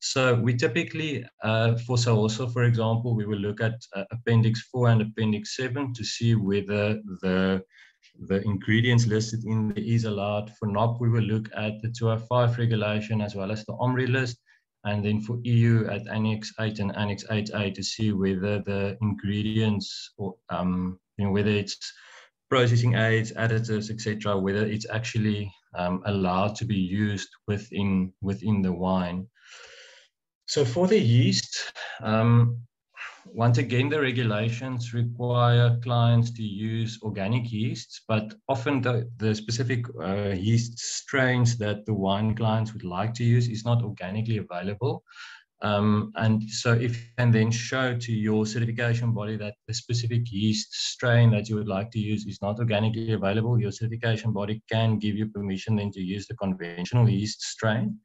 So we typically, uh, for SAOSO, for example, we will look at uh, Appendix four and Appendix seven to see whether the, the ingredients listed in there is allowed. For N O P, we will look at the two oh five regulation, as well as the OMRI list. And then for E U, at Annex eight and Annex eight A, to see whether the ingredients, or um, you know, whether it's processing aids, additives, et cetera, whether it's actually um, allowed to be used within, within the wine. So for the yeast, um, once again, the regulations require clients to use organic yeasts, but often the, the specific uh, yeast strains that the wine clients would like to use is not organically available. Um, and so if you can then show to your certification body that the specific yeast strain that you would like to use is not organically available, your certification body can give you permission then to use the conventional yeast strain.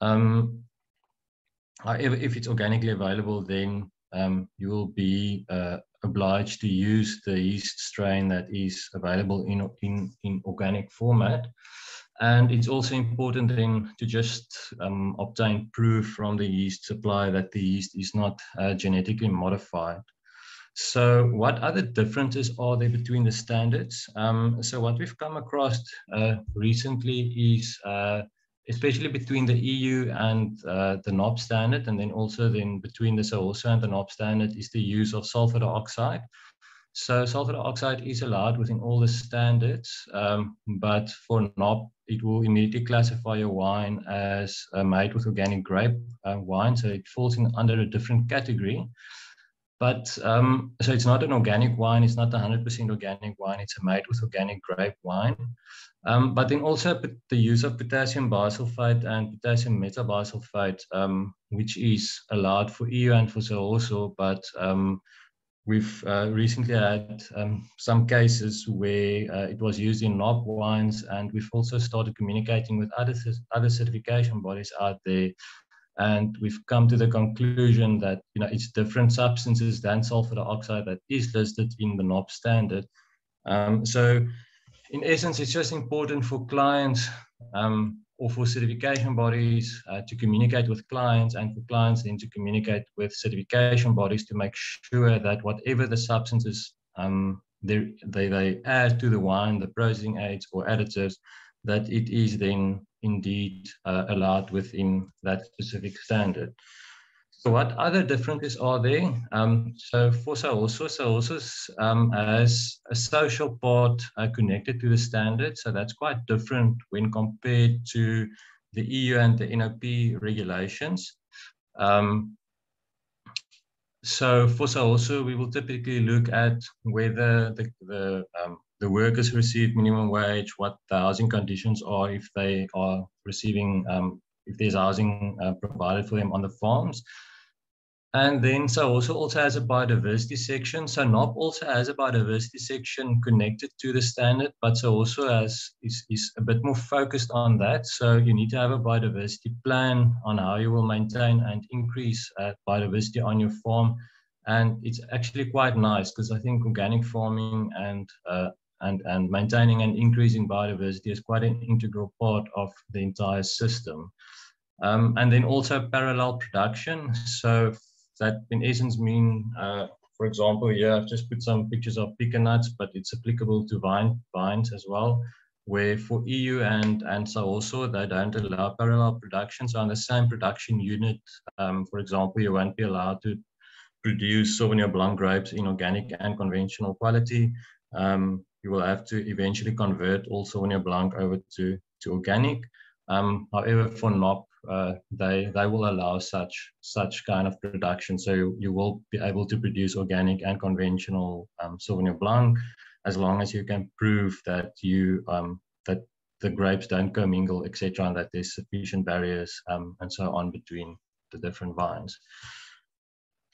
Um, However, if it's organically available, then um, you will be uh, obliged to use the yeast strain that is available in, in, in organic format. And it's also important then to just um, obtain proof from the yeast supplier that the yeast is not uh, genetically modified. So what other differences are there between the standards? Um, so what we've come across uh, recently is uh, especially between the E U and uh, the N O P standard, and then also then between the SAOSO and the N O P standard, is the use of sulfur dioxide. So sulfur dioxide is allowed within all the standards, um, but for N O P, it will immediately classify your wine as uh, made with organic grape uh, wine, so it falls in under a different category. But um, so it's not an organic wine, it's not one hundred percent organic wine, it's a made with organic grape wine. Um, but then also the use of potassium bisulfate and potassium metabisulfate, um, which is allowed for E U and for SAOSO, but um, we've uh, recently had um, some cases where uh, it was used in N O P wines, and we've also started communicating with other, other certification bodies out there. And we've come to the conclusion that, you know, it's different substances than sulfur dioxide that is listed in the N O P standard. Um, so in essence, it's just important for clients um, or for certification bodies uh, to communicate with clients, and for clients then to communicate with certification bodies to make sure that whatever the substances um, they, they, they add to the wine, the processing aids or additives, that it is then indeed uh, allowed within that specific standard. So what other differences are there? Um, so for SAOSO, SAOSO um, has a social part uh, connected to the standard. So that's quite different when compared to the E U and the N O P regulations. Um, so for SAOSO, we will typically look at whether the, the, um, the workers receive minimum wage, what the housing conditions are, if they are receiving, um, if there's housing uh, provided for them on the farms. And then SAOSO also has a biodiversity section. So N O P also has a biodiversity section connected to the standard, but SAOSO has is, is a bit more focused on that. So you need to have a biodiversity plan on how you will maintain and increase uh, biodiversity on your farm. And it's actually quite nice because I think organic farming and, uh, and, and maintaining and increasing biodiversity is quite an integral part of the entire system. Um, and then also parallel production. So that in essence mean, uh, for example, here I've just put some pictures of picker nuts, but it's applicable to vine, vines as well, where for E U and, and SAOSO, they don't allow parallel production. So on the same production unit, um, for example, you won't be allowed to produce Sauvignon Blanc grapes in organic and conventional quality. Um, you will have to eventually convert all Sauvignon Blanc over to, to organic. Um, however, for N O P, Uh, they they will allow such such kind of production, so you, you will be able to produce organic and conventional um, Sauvignon Blanc, as long as you can prove that you um, that the grapes don't commingle, et cetera, and that there's sufficient barriers um, and so on between the different vines.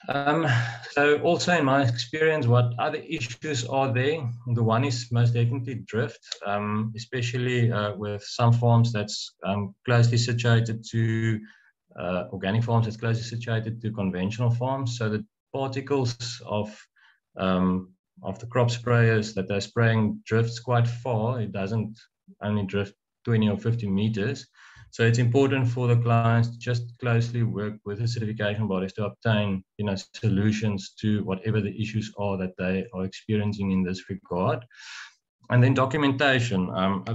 Um, so also in my experience, what other issues are there? The one is most definitely drift, um, especially uh, with some farms that's um, closely situated to uh, organic farms that's closely situated to conventional farms. So the particles of, um, of the crop sprayers that they're spraying drifts quite far. It doesn't only drift twenty or fifty meters. So it's important for the clients to just closely work with the certification bodies to obtain, you know, solutions to whatever the issues are that they are experiencing in this regard. And then documentation. Um, a,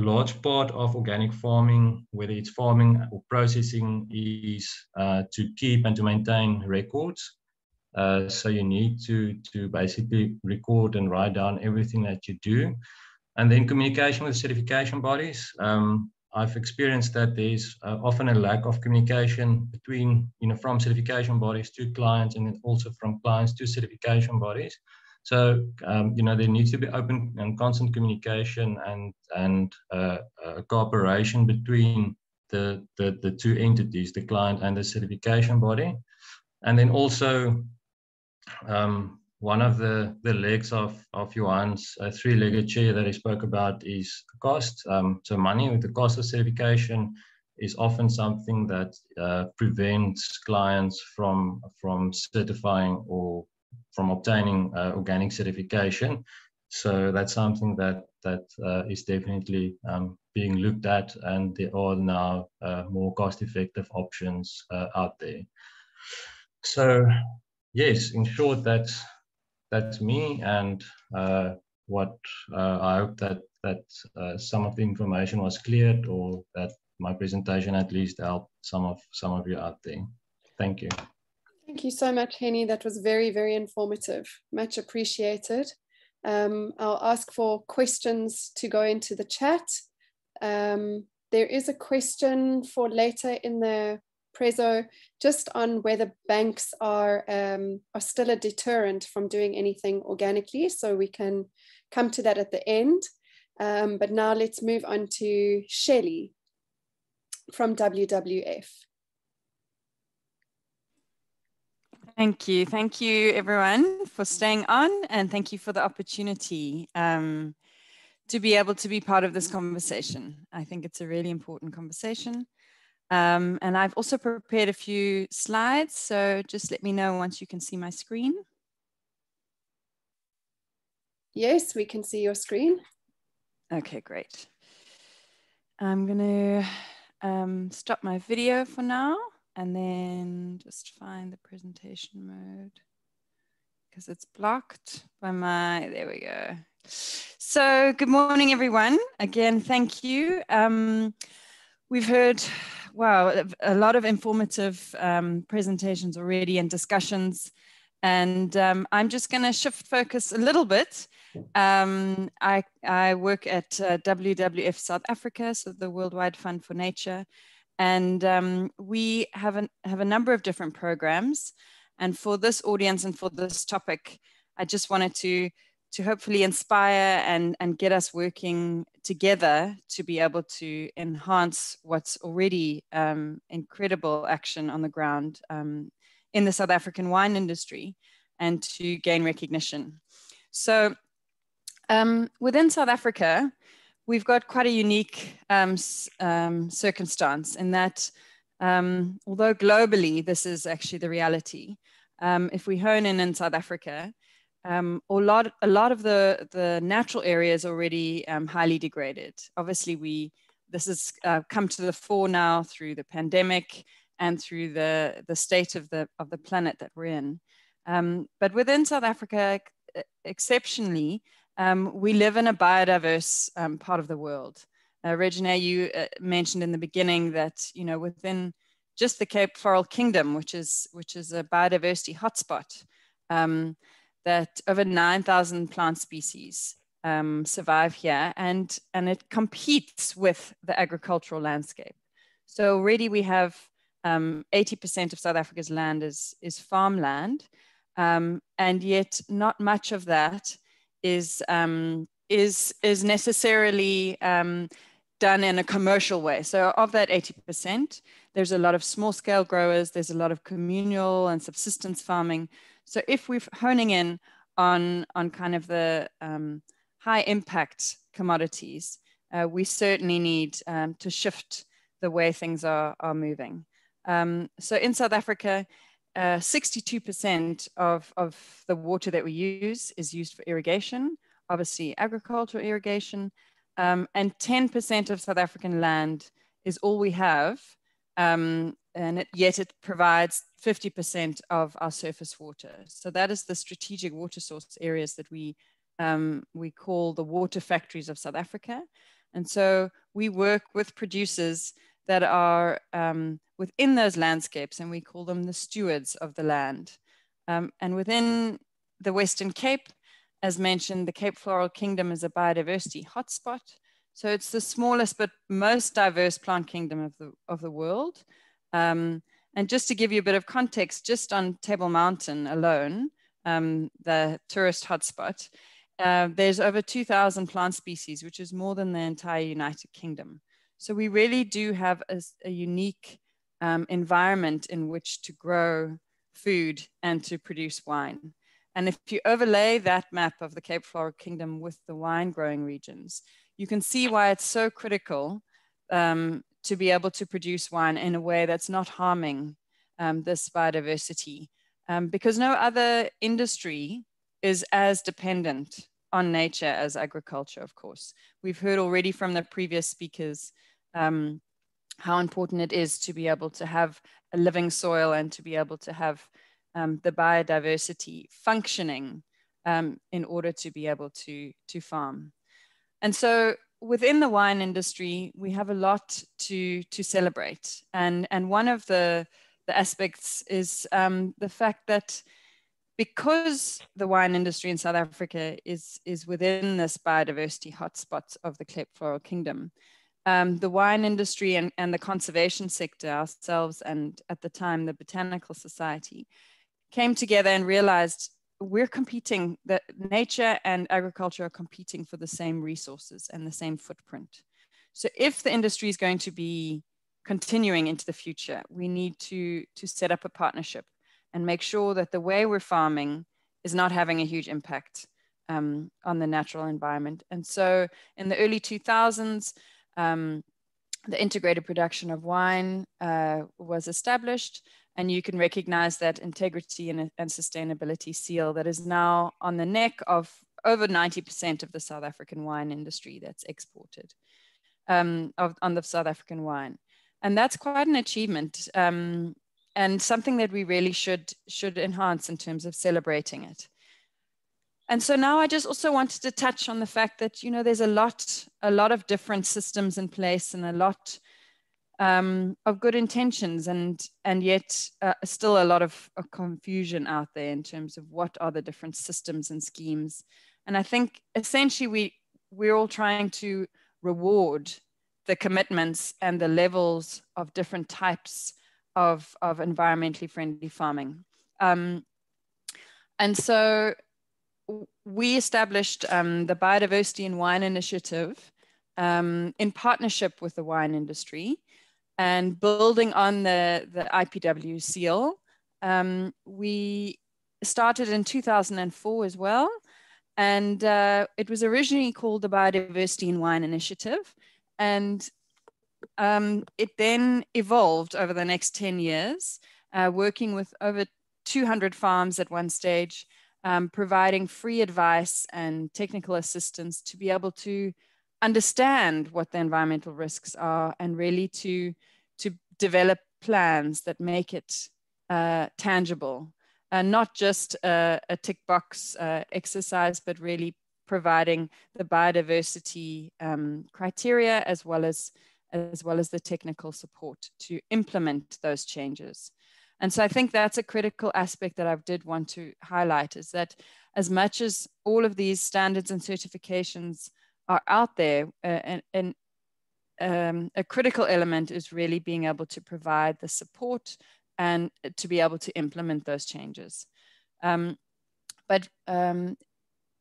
a large part of organic farming, whether it's farming or processing, is uh, to keep and to maintain records. Uh, so you need to, to basically record and write down everything that you do. And then communication with certification bodies. Um, I've experienced that there's uh, often a lack of communication between, you know, from certification bodies to clients, and then also from clients to certification bodies. So, um, you know, there needs to be open and constant communication and and uh, uh, cooperation between the, the the two entities, the client and the certification body. And then also, um, one of the, the legs of, of Johan's uh, three-legged chair that he spoke about is cost. Um, so money, with the cost of certification, is often something that uh, prevents clients from, from certifying or from obtaining uh, organic certification. So that's something that, that uh, is definitely um, being looked at, and there are now uh, more cost-effective options uh, out there. So yes, in short, that's That's me, and uh, what uh, I hope that that uh, some of the information was cleared, or that my presentation at least helped some of some of you out there. Thank you. Thank you so much, Henny. That was very, very informative. Much appreciated. Um, I'll ask for questions to go into the chat. Um, there is a question for later in the Prezo, just on whether banks are um, are still a deterrent from doing anything organically, so we can come to that at the end. Um, but now let's move on to Shelley from W W F. Thank you, thank you everyone for staying on, and thank you for the opportunity um, to be able to be part of this conversation. I think it's a really important conversation. Um, and I've also prepared a few slides, so just let me know once you can see my screen. Yes, we can see your screen. Okay, great. I'm going to um, stop my video for now, and then just find the presentation mode, because it's blocked by my, there we go. So good morning, everyone. Again, thank you. Um, we've heard wow, a lot of informative um, presentations already and discussions. And um, I'm just going to shift focus a little bit. Um, I, I work at uh, W W F South Africa, so the Worldwide Fund for Nature. And um, we have, an, have a number of different programs. And for this audience and for this topic, I just wanted to, to hopefully inspire and, and get us working together to be able to enhance what's already um, incredible action on the ground um, in the South African wine industry and to gain recognition. So um, within South Africa, we've got quite a unique um, um, circumstance in that um, although globally, this is actually the reality. Um, if we hone in in South Africa, um, a lot, a lot of the, the natural area is already um, highly degraded. Obviously, we this has uh, come to the fore now through the pandemic and through the, the state of the, of the planet that we're in. Um, but within South Africa, exceptionally, um, we live in a biodiverse um, part of the world. Uh, Regine, you uh, mentioned in the beginning that, you know, within just the Cape Floral Kingdom, which is, which is a biodiversity hotspot, um, that over nine thousand plant species um, survive here, and, and it competes with the agricultural landscape. So already we have Um, eighty percent of South Africa's land is, is farmland, um, and yet not much of that is, um, is, is necessarily um, done in a commercial way. So of that eighty percent, there's a lot of small-scale growers, there's a lot of communal and subsistence farming. So if we're honing in on, on kind of the um, high-impact commodities, uh, we certainly need um, to shift the way things are, are moving. Um, so in South Africa, sixty-two percent uh, of, of the water that we use is used for irrigation, obviously agricultural irrigation, um, and ten percent of South African land is all we have, um, and it, yet it provides fifty percent of our surface water. So that is the strategic water source areas that we, um, we call the water factories of South Africa. And so we work with producers that are um, within those landscapes, and we call them the stewards of the land. Um, and within the Western Cape, as mentioned, the Cape Floral Kingdom is a biodiversity hotspot. So it's the smallest but most diverse plant kingdom of the, of the world. Um, and just to give you a bit of context, just on Table Mountain alone, um, the tourist hotspot, uh, there's over two thousand plant species, which is more than the entire United Kingdom. So we really do have a, a unique um, environment in which to grow food and to produce wine. And if you overlay that map of the Cape Floral Kingdom with the wine growing regions, you can see why it's so critical um, to be able to produce wine in a way that's not harming um, this biodiversity, um, because no other industry is as dependent on nature as agriculture, of course. We've heard already from the previous speakers Um, how important it is to be able to have a living soil and to be able to have um, the biodiversity functioning um, in order to be able to, to farm. And so within the wine industry, we have a lot to, to celebrate. And, and one of the, the aspects is um, the fact that because the wine industry in South Africa is, is within this biodiversity hotspot of the Cape Floral Kingdom, Um, the wine industry and, and the conservation sector ourselves, and at the time the Botanical Society, came together and realized we're competing, that nature and agriculture are competing for the same resources and the same footprint. So if the industry is going to be continuing into the future, we need to, to set up a partnership and make sure that the way we're farming is not having a huge impact um, on the natural environment. And so in the early two thousands, Um, the integrated production of wine uh, was established, and you can recognize that integrity and, and sustainability seal that is now on the neck of over ninety percent of the South African wine industry that's exported um, of, on the South African wine. And that's quite an achievement um, and something that we really should, should enhance in terms of celebrating it. And so now I just also wanted to touch on the fact that, you know, there's a lot, a lot of different systems in place and a lot um, of good intentions, and and yet uh, still a lot of, of confusion out there in terms of what are the different systems and schemes. And I think essentially we we're all trying to reward the commitments and the levels of different types of, of environmentally friendly farming. Um, and so we established um, the Biodiversity and Wine Initiative um, in partnership with the wine industry, and building on the, the I P W seal. Um, we started in two thousand four as well. And uh, it was originally called the Biodiversity and Wine Initiative. And um, it then evolved over the next ten years, uh, working with over two hundred farms at one stage, um, providing free advice and technical assistance to be able to understand what the environmental risks are, and really to, to develop plans that make it uh, tangible. Uh, not just a, a tick box uh, exercise, but really providing the biodiversity um, criteria as well as, as well as the technical support to implement those changes. And so I think that's a critical aspect that I did want to highlight, is that as much as all of these standards and certifications are out there, uh, and, and um, a critical element is really being able to provide the support and to be able to implement those changes. Um, but um,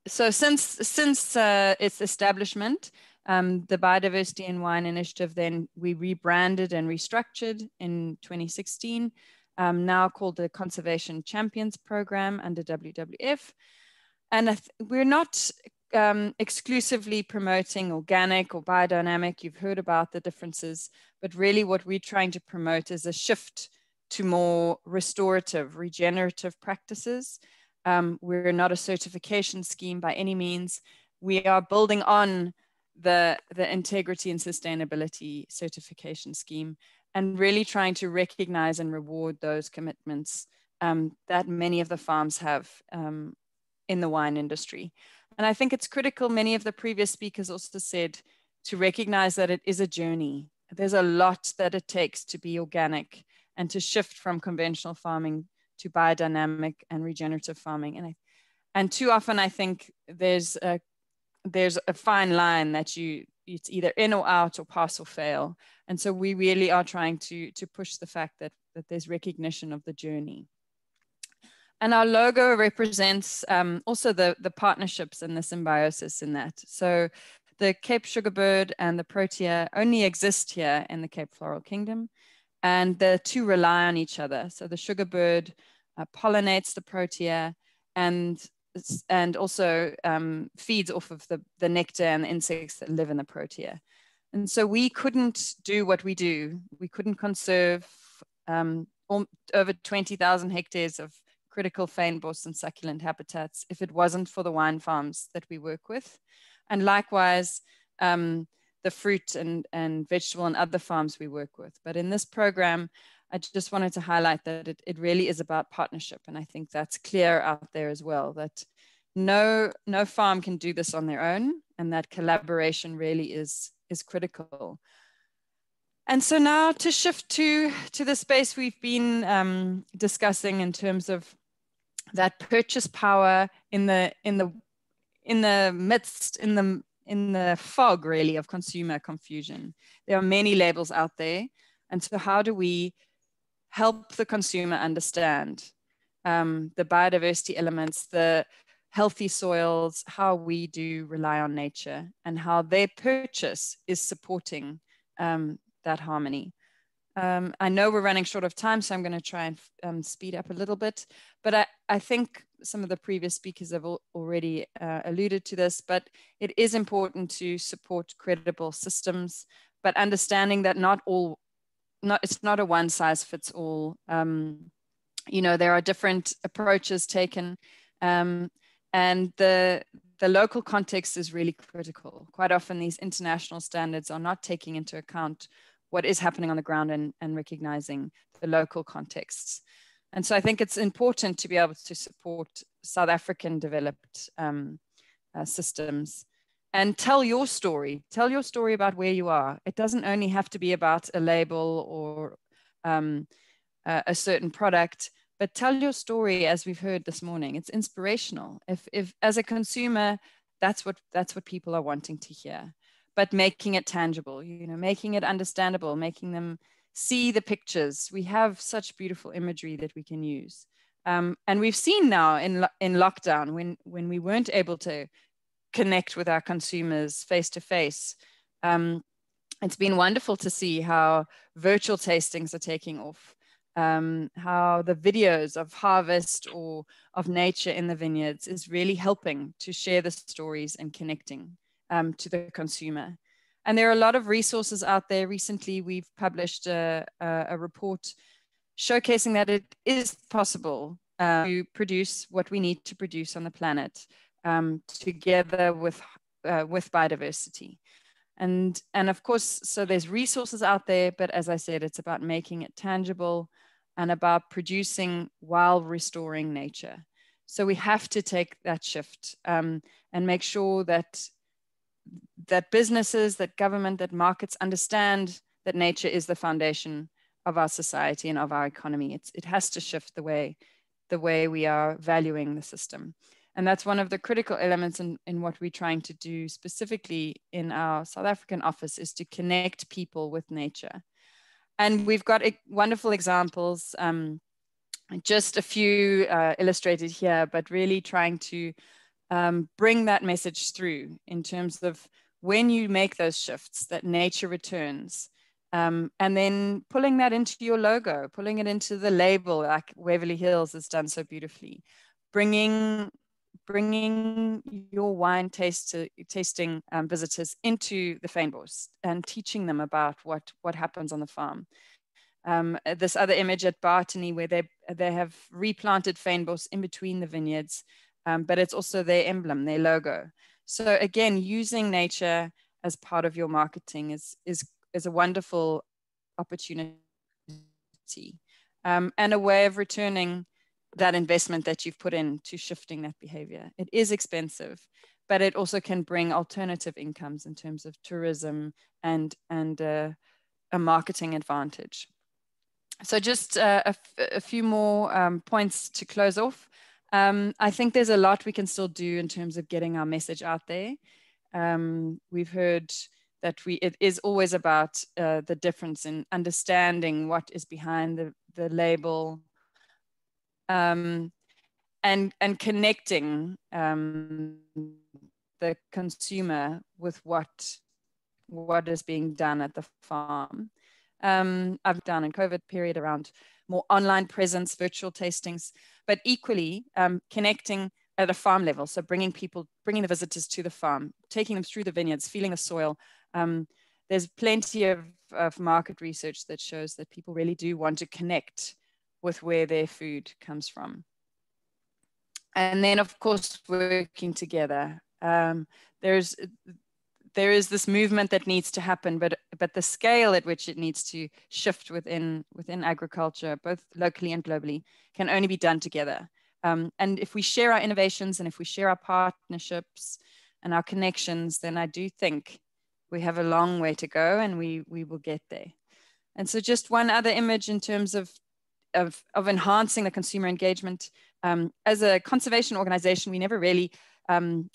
so since, since uh, its establishment, um, the Biodiversity and Wine Initiative, then we rebranded and restructured in twenty sixteen, um, now called the Conservation Champions Program under W W F. And we're not um, exclusively promoting organic or biodynamic. You've heard about the differences, but really what we're trying to promote is a shift to more restorative, regenerative practices. Um, we're not a certification scheme by any means. We are building on the, the integrity and sustainability certification scheme, and really trying to recognize and reward those commitments um, that many of the farms have um, in the wine industry. And I think it's critical, many of the previous speakers also said, to recognize that it is a journey. There's a lot that it takes to be organic and to shift from conventional farming to biodynamic and regenerative farming. And I, and too often I think there's a, there's a fine line that you, it's either in or out or pass or fail. And so we really are trying to, to push the fact that, that there's recognition of the journey. And our logo represents um, also the, the partnerships and the symbiosis in that. So the Cape sugarbird and the protea only exist here in the Cape Floral Kingdom, and the two rely on each other. So the sugarbird uh, pollinates the protea, and, and also um, feeds off of the, the nectar and the insects that live in the protea. And so we couldn't do what we do. We couldn't conserve um, over twenty thousand hectares of critical fynbos and succulent habitats if it wasn't for the wine farms that we work with. And likewise, um, the fruit and, and vegetable and other farms we work with. But in this program, I just wanted to highlight that it, it really is about partnership. And I think that's clear out there as well, that no, no farm can do this on their own, and that collaboration really is, is critical. And so now to shift to, to the space we've been um, discussing in terms of that purchase power in the, in the, in the midst, in the, in the fog really of consumer confusion. There are many labels out there. And so how do we help the consumer understand um, the biodiversity elements, the healthy soils, how we do rely on nature, and how their purchase is supporting um, that harmony. Um, I know we're running short of time, so I'm gonna try and um, speed up a little bit, but I, I think some of the previous speakers have al already uh, alluded to this, but it is important to support credible systems, but understanding that not all, not, it's not a one size fits all. Um, you know, there are different approaches taken, um, and the, the local context is really critical. Quite often these international standards are not taking into account what is happening on the ground, and, and recognizing the local contexts. And so I think it's important to be able to support South African developed um, uh, systems and tell your story. Tell your story about where you are. It doesn't only have to be about a label or um, uh, a certain product, but tell your story. As we've heard this morning, it's inspirational. If, if as a consumer, that's what that's what people are wanting to hear. But making it tangible, you know, making it understandable, making them see the pictures. We have such beautiful imagery that we can use. Um, and we've seen now in, in lockdown, when, when we weren't able to connect with our consumers face to face, um, it's been wonderful to see how virtual tastings are taking off, um, how the videos of harvest or of nature in the vineyards is really helping to share the stories and connecting um, to the consumer. And there are a lot of resources out there. Recently, we've published a, a, a report showcasing that it is possible uh, to produce what we need to produce on the planet, um, together with uh, with biodiversity, and and of course, so there's resources out there. But as I said, it's about making it tangible, and about producing while restoring nature. So we have to take that shift um, and make sure that that businesses, that government, that markets understand that nature is the foundation of our society and of our economy. It's, it has to shift the way, the way we are valuing the system. And that's one of the critical elements in, in what we're trying to do specifically in our South African office, is to connect people with nature. And we've got wonderful examples, um, just a few uh, illustrated here, but really trying to um, bring that message through in terms of when you make those shifts, that nature returns. Um, and then pulling that into your logo, pulling it into the label, like Waverley Hills has done so beautifully, bringing bringing your wine taste to, tasting um, visitors into the Fynbos and teaching them about what what happens on the farm. Um, this other image at Bartony, where they they have replanted Fynbos in between the vineyards, um, but it's also their emblem, their logo. So again, using nature as part of your marketing is is. is a wonderful opportunity, um, and a way of returning that investment that you've put in to shifting that behavior. It is expensive, but it also can bring alternative incomes in terms of tourism and, and uh, a marketing advantage. So just uh, a, a few more um, points to close off. Um, I think there's a lot we can still do in terms of getting our message out there. Um, we've heard that we, it is always about uh, the difference in understanding what is behind the, the label, um, and, and connecting um, the consumer with what, what is being done at the farm. Um, I've done in COVID period around more online presence, virtual tastings, but equally um, connecting at a farm level. So bringing people, bringing the visitors to the farm, taking them through the vineyards, feeling the soil. Um, there's plenty of, of market research that shows that people really do want to connect with where their food comes from. And then, of course, working together. Um, there's, there is this movement that needs to happen, but, but the scale at which it needs to shift within, within agriculture, both locally and globally, can only be done together. Um, and if we share our innovations and if we share our partnerships and our connections, then I do think we have a long way to go, and we, we will get there. And so just one other image in terms of, of, of enhancing the consumer engagement. Um, as a conservation organization, we never really um,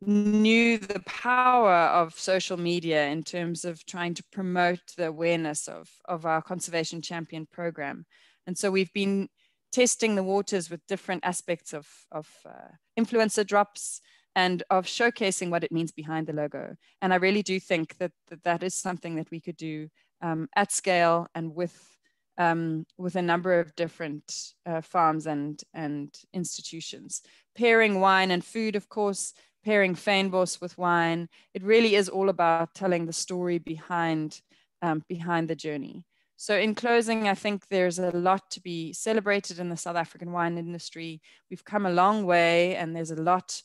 knew the power of social media in terms of trying to promote the awareness of, of our Conservation Champion program. And so we've been testing the waters with different aspects of, of uh, influencer drops, and of showcasing what it means behind the logo. And I really do think that that, that is something that we could do um, at scale, and with, um, with a number of different uh, farms and, and institutions. Pairing wine and food, of course, pairing Fynbos with wine. It really is all about telling the story behind, um, behind the journey. So in closing, I think there's a lot to be celebrated in the South African wine industry. We've come a long way, and there's a lot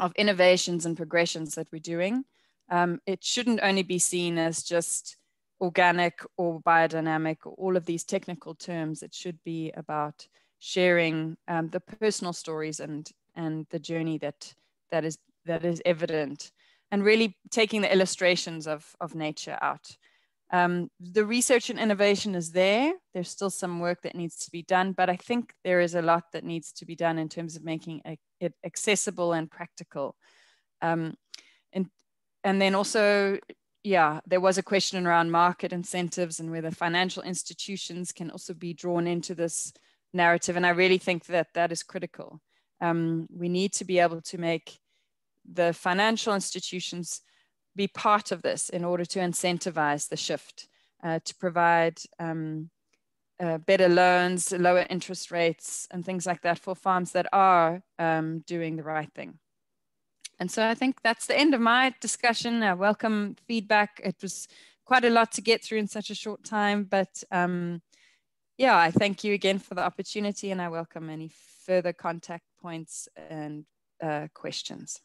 of innovations and progressions that we're doing. Um, it shouldn't only be seen as just organic or biodynamic or all of these technical terms. It should be about sharing um, the personal stories and, and the journey that, that is that is evident, and really taking the illustrations of, of nature out. Um, the research and innovation is there. There's still some work that needs to be done, but I think there is a lot that needs to be done in terms of making it accessible and practical. Um, and, and then also, yeah, there was a question around market incentives and whether financial institutions can also be drawn into this narrative. And I really think that that is critical. Um, we need to be able to make the financial institutions be part of this in order to incentivize the shift, uh, to provide um, uh, better loans, lower interest rates, and things like that for farms that are um, doing the right thing. And so I think that's the end of my discussion. I welcome feedback. It was quite a lot to get through in such a short time, but um, yeah, I thank you again for the opportunity, and I welcome any further contact points and uh, questions.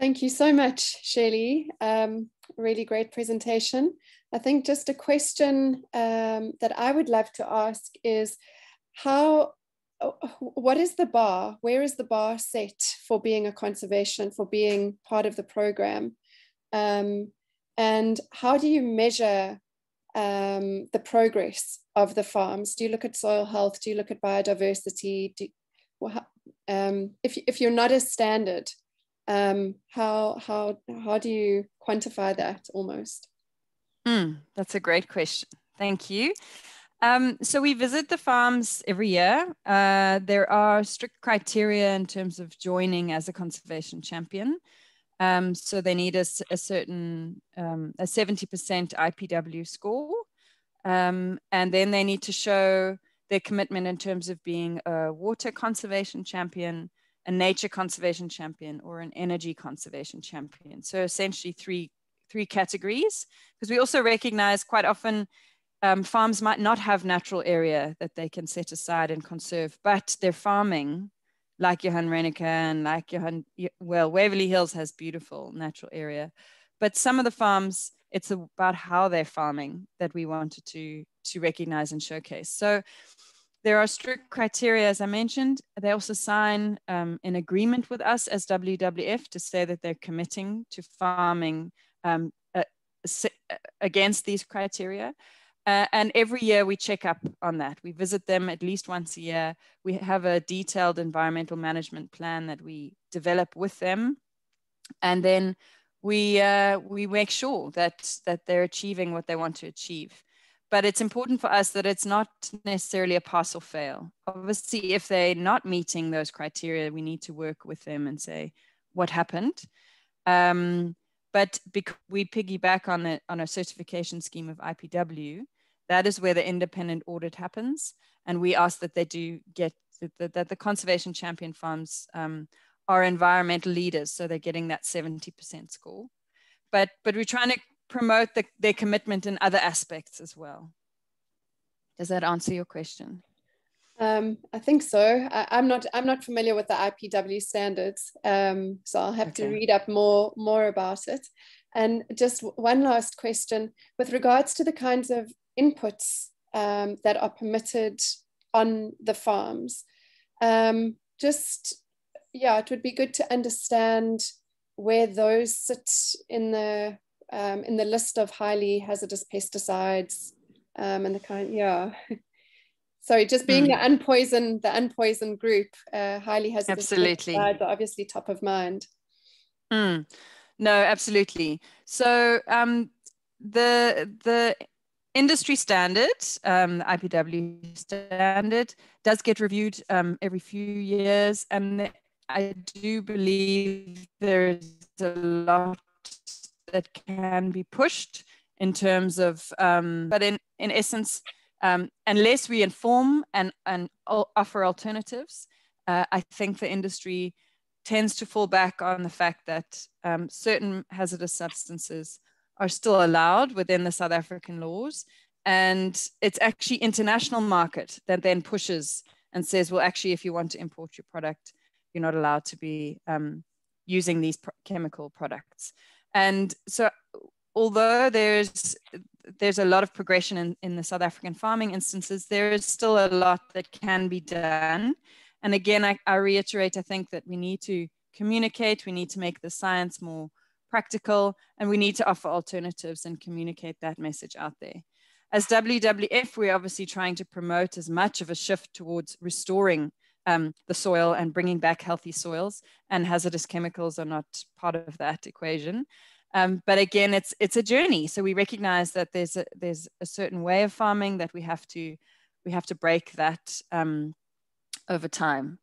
Thank you so much, Shelley. Um, really great presentation. I think just a question um, that I would love to ask is how, what is the bar? Where is the bar set for being a conservation, for being part of the program? Um, and how do you measure um, the progress of the farms? Do you look at soil health? Do you look at biodiversity? Do, well, um, if, if you're not a standard, um how how how do you quantify that almost? Mm, that's a great question, thank you. Um so we visit the farms every year. Uh there are strict criteria in terms of joining as a conservation champion. Um so they need a, a certain um a seventy percent I P W score, um and then they need to show their commitment in terms of being a water conservation champion, a nature conservation champion, or an energy conservation champion. So essentially three, three categories, because we also recognize quite often um, farms might not have natural area that they can set aside and conserve, but they're farming, like Johan Reyneke and like Johan, well, Waverley Hills has beautiful natural area, but some of the farms, it's about how they're farming that we wanted to, to recognize and showcase. So there are strict criteria, as I mentioned. They also sign um, an agreement with us as W W F to say that they're committing to farming um, uh, against these criteria. Uh, and every year we check up on that. We visit them at least once a year. We have a detailed environmental management plan that we develop with them. And then we, uh, we make sure that, that they're achieving what they want to achieve. But it's important for us that it's not necessarily a pass or fail. Obviously, if they're not meeting those criteria, we need to work with them and say, what happened? Um, but because we piggyback on the, on our certification scheme of I P W, that is where the independent audit happens. And we ask that they do get, that, that the conservation champion farms um, are environmental leaders. So they're getting that seventy percent score. But, but we're trying to promote the, their commitment in other aspects as well. Does that answer your question? Um, I think so. I, I'm not. I'm not familiar with the I P W standards, um, so I'll have okay. to read up more more about it. And just one last question with regards to the kinds of inputs um, that are permitted on the farms. Um, just yeah, it would be good to understand where those sit in the. Um, in the list of highly hazardous pesticides um, and the kind, yeah. Sorry, just being mm. the unpoison, the unpoison group, uh, highly hazardous absolutely. Pesticides are obviously top of mind. Mm. No, absolutely. So um, the the industry standard, um, the I P W standard, does get reviewed um, every few years, and I do believe there is a lot that can be pushed in terms of, um, but in, in essence, um, unless we inform and, and offer alternatives, uh, I think the industry tends to fall back on the fact that um, certain hazardous substances are still allowed within the South African laws. And it's actually international market that then pushes and says, well, actually, if you want to import your product, you're not allowed to be um, using these pro- chemical products. And so although there's there's a lot of progression in, in the South African farming instances, there is still a lot that can be done. And again, I, I reiterate, I think that we need to communicate, we need to make the science more practical, and we need to offer alternatives and communicate that message out there. As W W F, we're obviously trying to promote as much of a shift towards restoring um, the soil and bringing back healthy soils, and hazardous chemicals are not part of that equation. Um, but again, it's it's a journey. So we recognize that there's a, there's a certain way of farming that we have to we have to break that um, over time.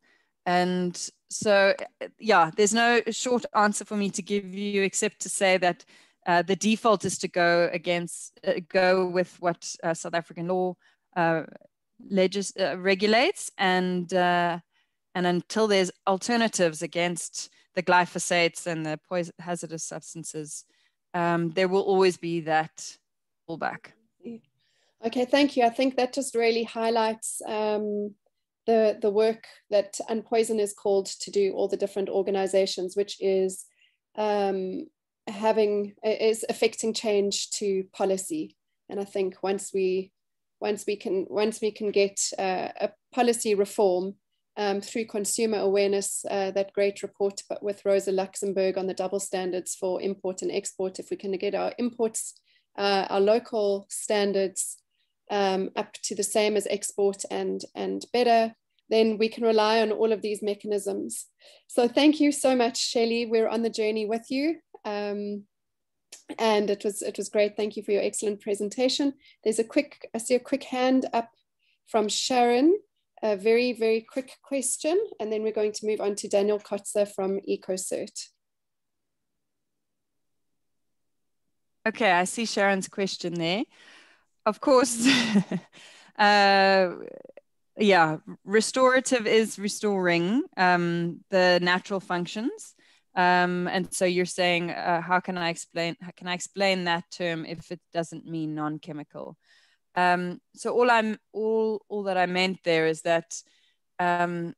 And so, yeah, there's no short answer for me to give you, except to say that uh, the default is to go against uh, go with what uh, South African law uh, legis uh, regulates, and uh, and until there's alternatives against the glyphosates and the poison hazardous substances, um, there will always be that pullback. Okay, thank you. I think that just really highlights um, the, the work that Unpoison is called to do, all the different organizations, which is um, having, is affecting change to policy. And I think once we, once we can, once we can get uh, a policy reform, Um, through consumer awareness, uh, that great report but with Rosa Luxemburg on the double standards for import and export, if we can get our imports, uh, our local standards um, up to the same as export and, and better, then we can rely on all of these mechanisms. So thank you so much, Shelley. We're on the journey with you. Um, and it was, it was great. Thank you for your excellent presentation. There's a quick, I see a quick hand up from Sharon. A very, very quick question, and then we're going to move on to Daniel Kotze from EcoCert. Okay, I see Sharon's question there. Of course, uh, yeah, restorative is restoring um, the natural functions. Um, and so you're saying, uh, how can I explain, how can I explain that term if it doesn't mean non-chemical? Um, so all I'm all all that I meant there is that, um,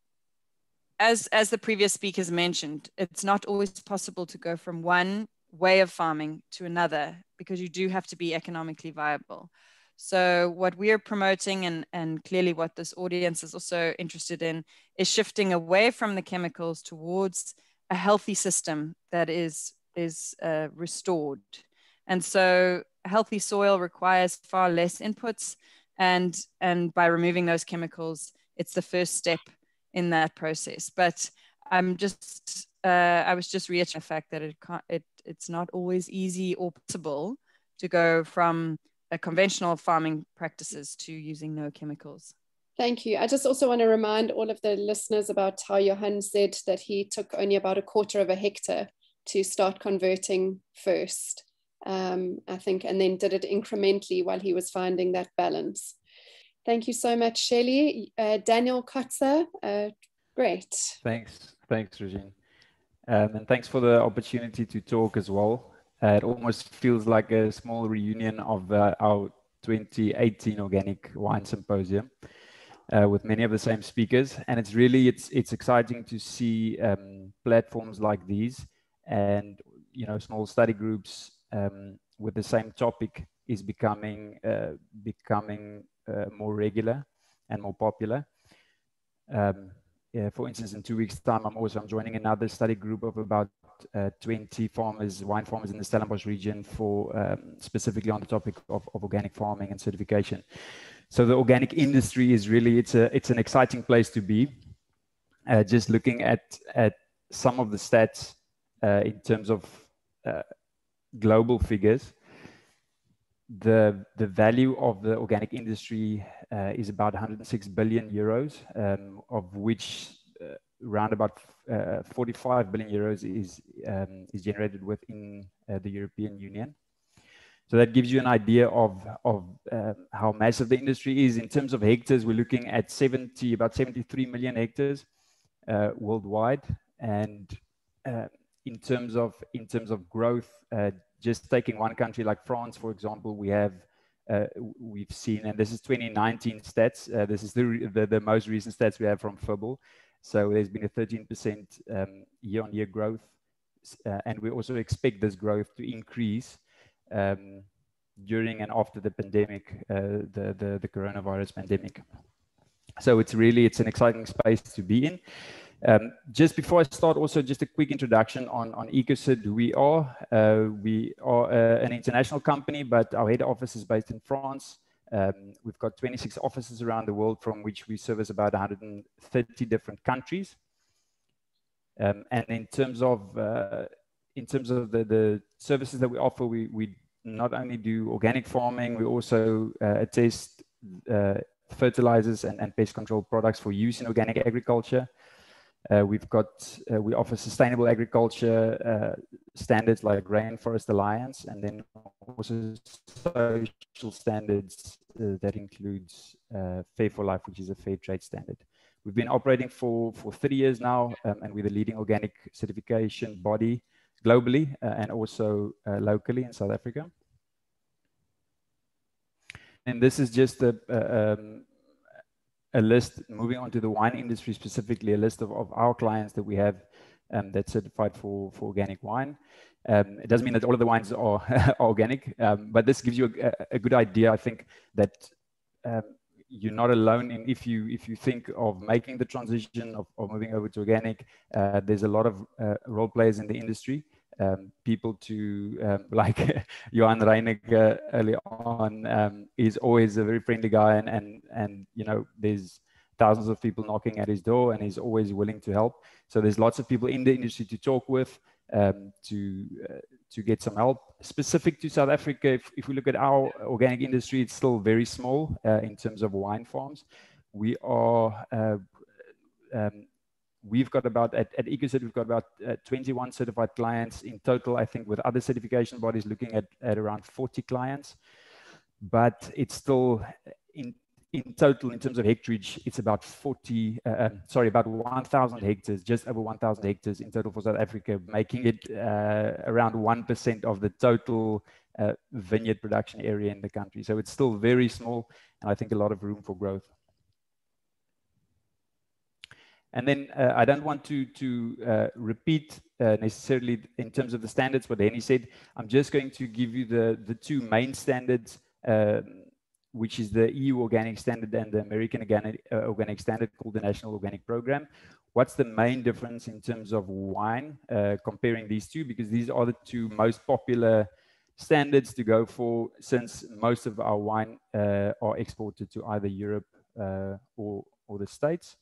as as the previous speakers mentioned, it's not always possible to go from one way of farming to another, because you do have to be economically viable. So what we are promoting, and and clearly what this audience is also interested in, is shifting away from the chemicals towards a healthy system that is is uh, restored. And so healthy soil requires far less inputs, and and by removing those chemicals, it's the first step in that process. But I'm just uh, I was just reiterating the fact that it can't, it it's not always easy or possible to go from a conventional farming practices to using no chemicals. Thank you. I just also want to remind all of the listeners about how Johan said that he took only about a quarter of a hectare to start converting first. Um, I think, and then did it incrementally while he was finding that balance. Thank you so much, Shelley. Uh, Daniel Kotze, uh, great. Thanks, thanks, Regine. Um, and thanks for the opportunity to talk as well. Uh, it almost feels like a small reunion of uh, our twenty eighteen Organic Wine Symposium uh, with many of the same speakers. And it's really, it's, it's exciting to see um, platforms like these and, you know, small study groups Um, with the same topic is becoming uh, becoming uh, more regular and more popular. Um, yeah, for instance, in two weeks' time, I'm also I'm joining another study group of about uh, twenty farmers, wine farmers in the Stellenbosch region, for um, specifically on the topic of, of organic farming and certification. So the organic industry is really it's a it's an exciting place to be. Uh, just looking at at some of the stats uh, in terms of uh, global figures, the the value of the organic industry uh, is about one hundred six billion euros, um, of which uh, around about uh, forty-five billion euros is um, is generated within uh, the European Union. So that gives you an idea of of uh, how massive the industry is. In terms of hectares, we're looking at seventy about seventy-three million hectares uh, worldwide, and uh, In terms of in terms of growth, uh, just taking one country like France, for example, we have uh, we've seen, and this is twenty nineteen stats. Uh, this is the, the the most recent stats we have from Fynbos. So there's been a thirteen percent um, year-on-year growth, uh, and we also expect this growth to increase um, during and after the pandemic, uh, the, the the coronavirus pandemic. So it's really it's an exciting space to be in. Um, just before I start, also just a quick introduction on, on EcoCert, who we are. Uh, we are uh, an international company, but our head office is based in France. Um, we've got twenty-six offices around the world, from which we service about one hundred thirty different countries. Um, and in terms of uh, in terms of the, the services that we offer, we, we not only do organic farming, we also uh, test uh, fertilizers and, and pest control products for use in organic agriculture. Uh, we've got uh, we offer sustainable agriculture uh, standards like Rainforest Alliance, and then also social standards uh, that includes uh, Fair for Life, which is a fair trade standard. We've been operating for for three years now, um, and we're the leading organic certification body globally uh, and also uh, locally in South Africa. And this is just a. a um, a list, moving on to the wine industry specifically, a list of, of our clients that we have um, that's certified for, for organic wine. Um, it doesn't mean that all of the wines are, are organic, um, but this gives you a, a good idea, I think, that um, you're not alone in if you, if you think of making the transition of, of moving over to organic. Uh, there's a lot of uh, role players in the industry. Um, people to um, like Johan Reyneke early on um, is always a very friendly guy, and, and and you know, there's thousands of people knocking at his door, and he's always willing to help. So there's lots of people in the industry to talk with, um, to uh, to get some help. Specific to South Africa, if, if we look at our organic industry, it's still very small uh, in terms of wine farms. We are uh, um, We've got about, at, at EcoCert, we've got about uh, twenty-one certified clients in total, I think, with other certification bodies, looking at, at around forty clients. But it's still, in, in total, in terms of hectarage, it's about forty, uh, sorry, about one thousand hectares, just over one thousand hectares in total for South Africa, making it uh, around one percent of the total uh, vineyard production area in the country. So it's still very small, and I think a lot of room for growth. And then uh, I don't want to, to uh, repeat uh, necessarily in terms of the standards what Henny said. I'm just going to give you the, the two main standards, um, which is the E U Organic Standard and the American Organic, uh, organic Standard, called the National Organic Program. What's the main difference in terms of wine, uh, comparing these two? Because these are the two most popular standards to go for, since most of our wine uh, are exported to either Europe uh, or, or the States.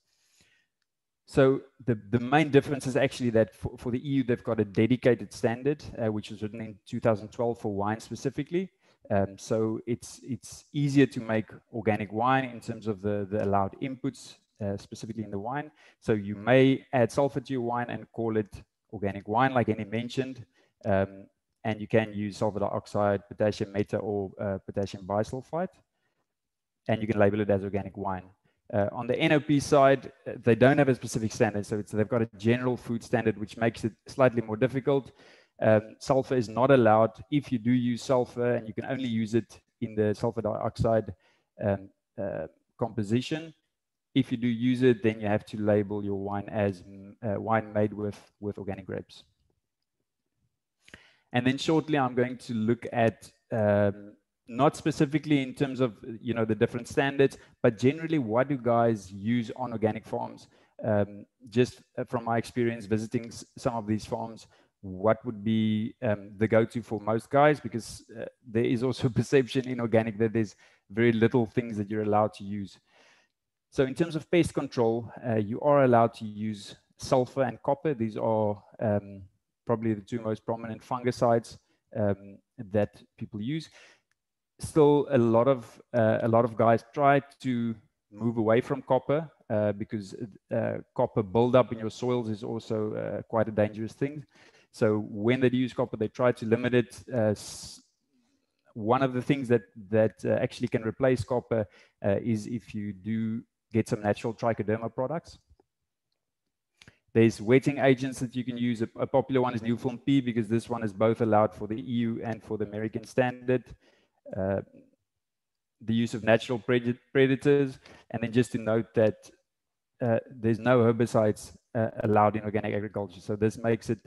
So the, the main difference is actually that for, for the E U, they've got a dedicated standard, uh, which was written in two thousand twelve for wine specifically. Um, so it's, it's easier to make organic wine in terms of the, the allowed inputs, uh, specifically in the wine. So you may add sulfur to your wine and call it organic wine, like Henny mentioned. Um, and you can use sulfur dioxide, potassium meta, or uh, potassium bisulfite. And you can label it as organic wine. Uh, on the N O P side, they don't have a specific standard, so it's, they've got a general food standard, which makes it slightly more difficult. Um, sulfur is not allowed. If you do use sulfur, and you can only use it in the sulfur dioxide um, uh, composition. If you do use it, then you have to label your wine as uh, wine made with, with organic grapes. And then shortly, I'm going to look at um, not specifically in terms of, you know, the different standards, but generally what do guys use on organic farms? Um, just from my experience visiting some of these farms, what would be um, the go-to for most guys? Because uh, there is also a perception in organic that there's very little things that you're allowed to use. So in terms of pest control, uh, you are allowed to use sulfur and copper. These are um, probably the two most prominent fungicides um, that people use. Still, a lot of uh, a lot of guys try to move away from copper uh, because uh, copper buildup in your soils is also uh, quite a dangerous thing. So when they use copper, they try to limit it. Uh, one of the things that that uh, actually can replace copper uh, is if you do get some natural trichoderma products. There's wetting agents that you can use. A, a popular one is New Film P, because this one is both allowed for the E U and for the American standard. Uh, the use of natural pred predators, and then just to note that uh, there's no herbicides uh, allowed in organic agriculture. So this makes it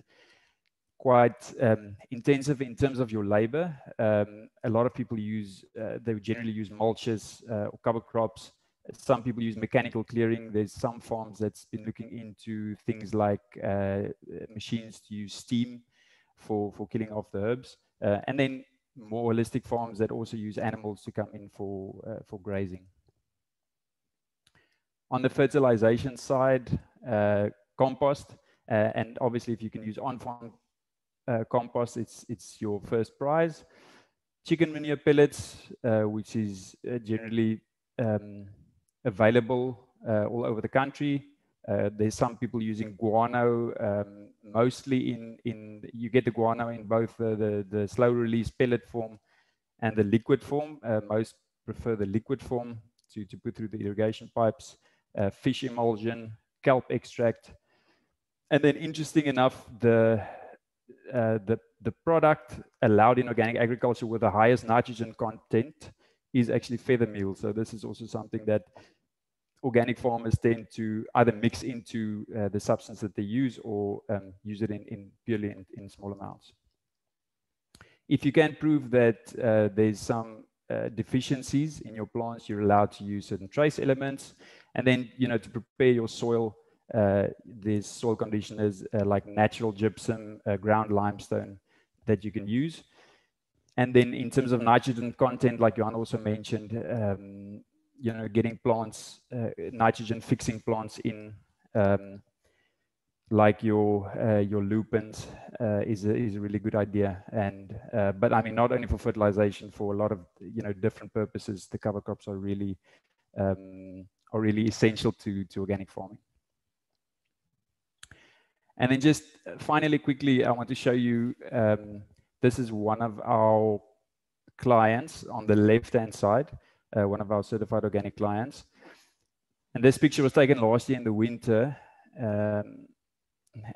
quite um, intensive in terms of your labor. Um, a lot of people use, uh, they would generally use mulches uh, or cover crops Some people use mechanical clearing. There's some farms that's been looking into things like uh, machines to use steam for, for killing off the herbs. Uh, and then more holistic farms that also use animals to come in for, uh, for grazing. On the fertilization side, uh, compost. Uh, and obviously, if you can use on-farm uh, compost, it's, it's your first prize. Chicken manure pellets, uh, which is uh, generally um, available uh, all over the country. Uh, there's some people using guano, um, mostly in, in, you get the guano in both uh, the, the slow release pellet form and the liquid form. Uh, most prefer the liquid form to, to put through the irrigation pipes, uh, fish emulsion, kelp extract. And then interesting enough, the, uh, the, the product allowed in organic agriculture with the highest nitrogen content is actually feather meal. So this is also something that organic farmers tend to either mix into uh, the substance that they use or um, use it in, in purely in, in small amounts. If you can prove that uh, there's some uh, deficiencies in your plants, you're allowed to use certain trace elements. And then, you know, to prepare your soil, uh, there's soil conditioners uh, like natural gypsum, uh, ground limestone that you can use. And then in terms of nitrogen content, like Johan also mentioned, um, you know, getting plants, uh, nitrogen fixing plants in, um, like your uh, your lupins, uh, is a, is a really good idea. And uh, but I mean, not only for fertilization, for a lot of you know different purposes, the cover crops are really um, are really essential to to organic farming. And then just finally, quickly, I want to show you. Um, This is one of our clients on the left-hand side, uh, one of our certified organic clients. And this picture was taken last year in the winter. Um,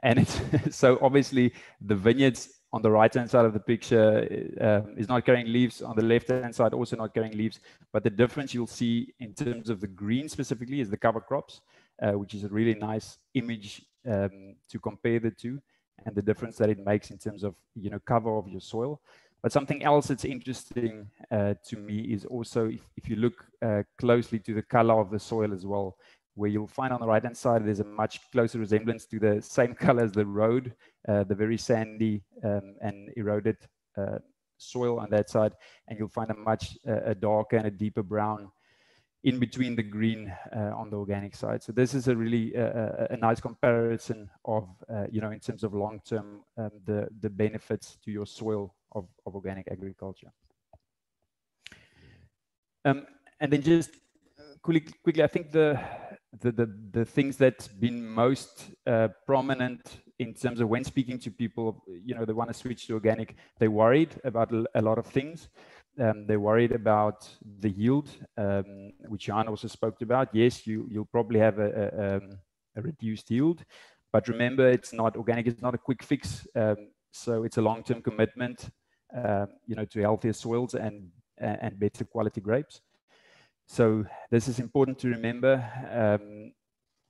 and it's so obviously the vineyards on the right-hand side of the picture uh, is not carrying leaves, on the left-hand side also not carrying leaves. But the difference you'll see in terms of the green specifically is the cover crops, uh, which is a really nice image um, to compare the two, and the difference that it makes in terms of, you know, cover of your soil. But something else that's interesting uh, to me is also if, if you look uh, closely to the color of the soil as well, where you'll find on the right-hand side, there's a much closer resemblance to the same color as the road, uh, the very sandy um, and eroded uh, soil on that side. And you'll find a much uh, a darker and a deeper brown in between the green uh, on the organic side. So this is a really uh, a nice comparison of, uh, you know, in terms of long-term, um, the, the benefits to your soil of, of organic agriculture. Um, and then just quickly, quickly I think the, the, the, the things that's been most uh, prominent in terms of when speaking to people, you know, they want to switch to organic, they're worried about a lot of things. Um, they're worried about the yield, um, which Johan also spoke about. Yes, you, you'll probably have a, a, a reduced yield, but remember, it's not organic. It's not a quick fix. Um, so it's a long-term commitment, uh, you know, to healthier soils and, and better quality grapes. So this is important to remember. Um,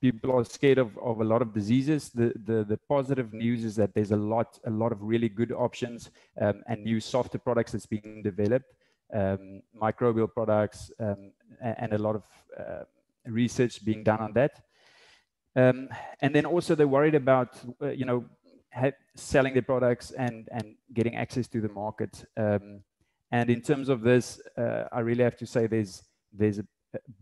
people are scared of, of a lot of diseases. The, the, the positive news is that there's a lot, a lot of really good options um, and new softer products that's being developed. Um, microbial products um, and a lot of uh, research being done on that. Um, and then also they're worried about, uh, you know, selling their products and, and getting access to the market. Um, and in terms of this, uh, I really have to say there's, there's a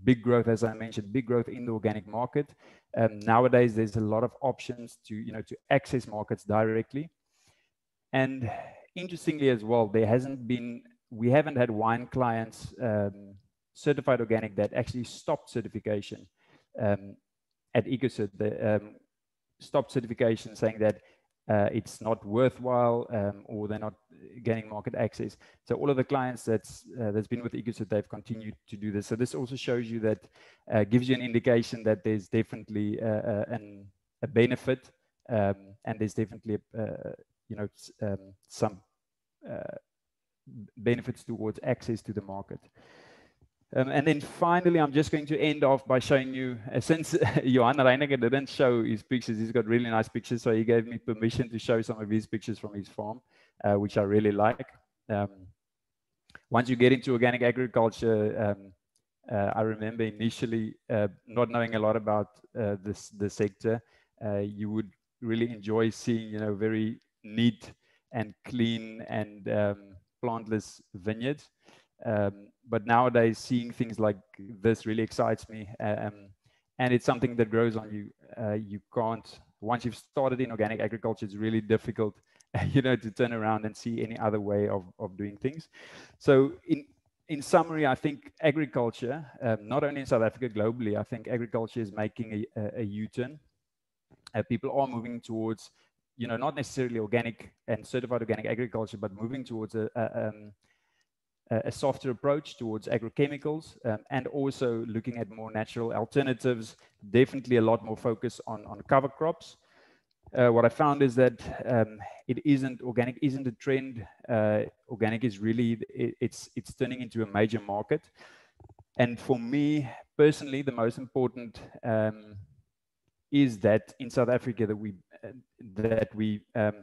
big growth, as I mentioned, big growth in the organic market. Um, nowadays, there's a lot of options to, you know, to access markets directly. And interestingly as well, there hasn't been, we haven't had wine clients um, certified organic that actually stopped certification um, at EcoCert. They um, stopped certification saying that uh, it's not worthwhile um, or they're not gaining market access. So all of the clients that's, uh, that's been with EcoCert, they've continued to do this. So this also shows you that, uh, gives you an indication that there's definitely uh, uh, an, a benefit um, and there's definitely, uh, you know, um, some uh, benefits towards access to the market. Um, and then finally, I'm just going to end off by showing you, uh, since Johan Reyneke didn't show his pictures, he's got really nice pictures, so he gave me permission to show some of his pictures from his farm, uh, which I really like. Um, once you get into organic agriculture, um, Uh, I remember initially uh, not knowing a lot about uh, this the sector. Uh, you would really enjoy seeing, you know, very neat and clean and um, plantless vineyards. Um, but nowadays, seeing things like this really excites me, um, and it's something that grows on you. Uh, you can't, once you've started in organic agriculture, it's really difficult, you know, to turn around and see any other way of of doing things. So in in summary, I think agriculture, um, not only in South Africa, globally, I think agriculture is making a, a, a U-turn. Uh, people are moving towards, you know, not necessarily organic and certified organic agriculture, but moving towards a, a um, a softer approach towards agrochemicals, um, and also looking at more natural alternatives, definitely a lot more focus on, on cover crops. Uh, what I found is that um, it isn't, organic isn't a trend. Uh, organic is really, it, it's, it's turning into a major market. And for me personally, the most important um, is that in South Africa that we, uh, that we, um,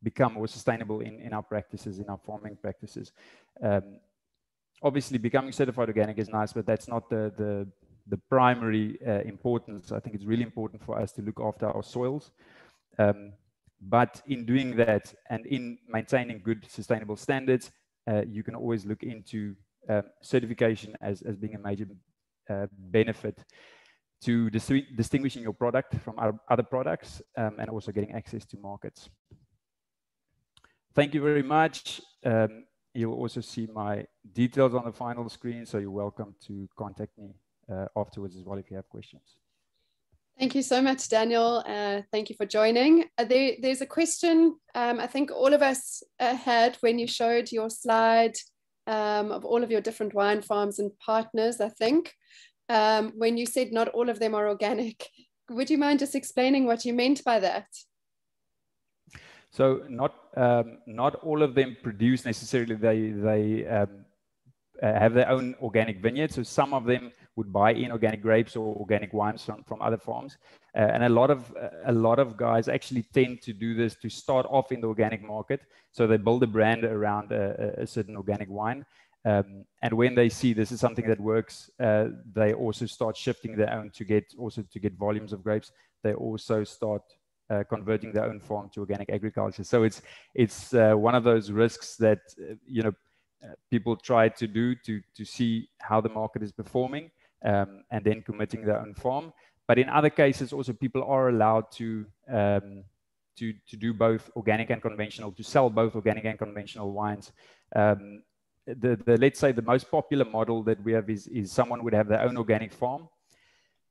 become more sustainable in, in our practices, in our farming practices. Um, obviously, becoming certified organic is nice, but that's not the, the, the primary uh, importance. I think it's really important for us to look after our soils. Um, but in doing that and in maintaining good sustainable standards, uh, you can always look into uh, certification as, as being a major uh, benefit to dis distinguishing your product from our other products, um, and also getting access to markets. Thank you very much. Um, you'll also see my details on the final screen, so you're welcome to contact me uh, afterwards as well if you have questions. Thank you so much, Daniel. Uh, thank you for joining. Uh, there, there's a question um, I think all of us uh, had when you showed your slide um, of all of your different wine farms and partners, I think. Um, when you said not all of them are organic, would you mind just explaining what you meant by that? So not um, not all of them produce necessarily. They they um, have their own organic vineyards. So some of them would buy in organic grapes or organic wines from, from other farms. Uh, and a lot of a lot of guys actually tend to do this to start off in the organic market. So they build a brand around a, a certain organic wine. Um, and when they see this is something that works, uh, they also start shifting their own to get also to get volumes of grapes. They also start. Uh, converting their own farm to organic agriculture. So it's it's uh, one of those risks that uh, you know uh, people try to do to to see how the market is performing, um, and then committing their own farm. But in other cases, also people are allowed to um, to to do both organic and conventional, to sell both organic and conventional wines. Um, the the let's say the most popular model that we have is is someone would have their own organic farm.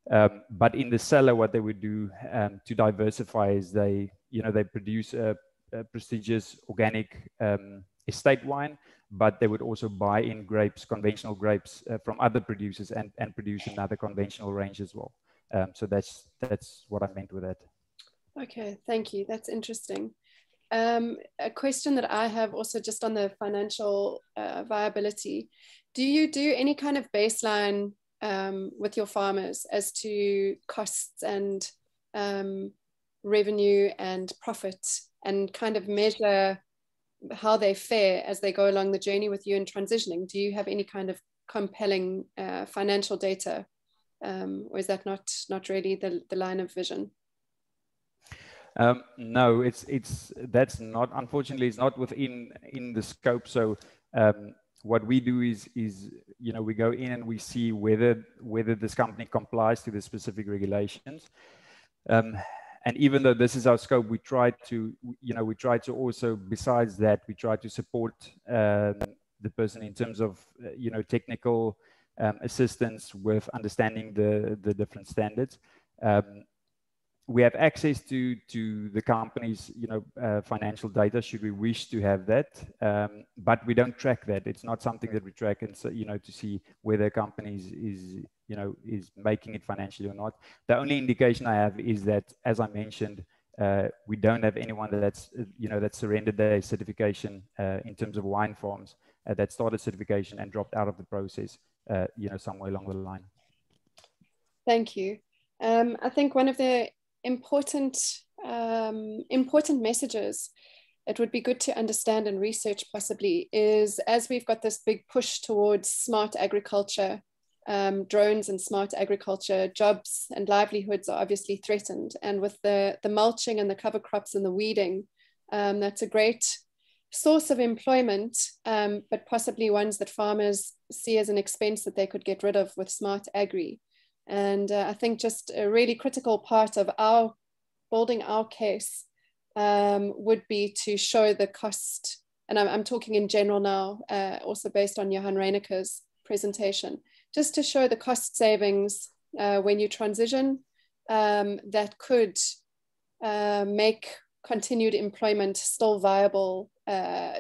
Um, but in the cellar, what they would do um, to diversify is they, you know, they produce a, a prestigious organic um, estate wine, but they would also buy in grapes, conventional grapes uh, from other producers, and, and produce another conventional range as well. Um, so that's, that's what I meant with that. Okay, thank you. That's interesting. Um, a question that I have also just on the financial uh, viability. Do you do any kind of baseline Um, with your farmers as to costs and um, revenue and profit, and kind of measure how they fare as they go along the journey with you in transitioning? Do you have any kind of compelling uh, financial data, um, or is that not not really the, the line of vision? Um, no, it's it's that's not, unfortunately, it's not within in the scope. So. Um, What we do is, is, you know, we go in and we see whether whether this company complies to the specific regulations. Um, and even though this is our scope, we try to, you know, we try to also, besides that, we try to support um, the person in terms of, uh, you know, technical um, assistance with understanding the, the different standards. Um, we have access to, to the company's, you know, uh, financial data should we wish to have that, um, but we don't track that. It's not something that we track, and so, you know, to see whether a company is, is, you know, is making it financially or not. The only indication I have is that, as I mentioned, uh, we don't have anyone that's, you know, that surrendered their certification uh, in terms of wine farms uh, that started certification and dropped out of the process, uh, you know, somewhere along the line. Thank you. Um, I think one of the important um, important messages it would be good to understand and research possibly is, as we've got this big push towards smart agriculture, um, drones and smart agriculture, jobs and livelihoods are obviously threatened. And with the, the mulching and the cover crops and the weeding, um, that's a great source of employment, um, but possibly ones that farmers see as an expense that they could get rid of with smart agri. And uh, I think just a really critical part of our building our case um, would be to show the cost, and I'm, I'm talking in general now, uh, also based on Johan Reyneke's presentation, just to show the cost savings uh, when you transition um, that could uh, make continued employment still viable, uh,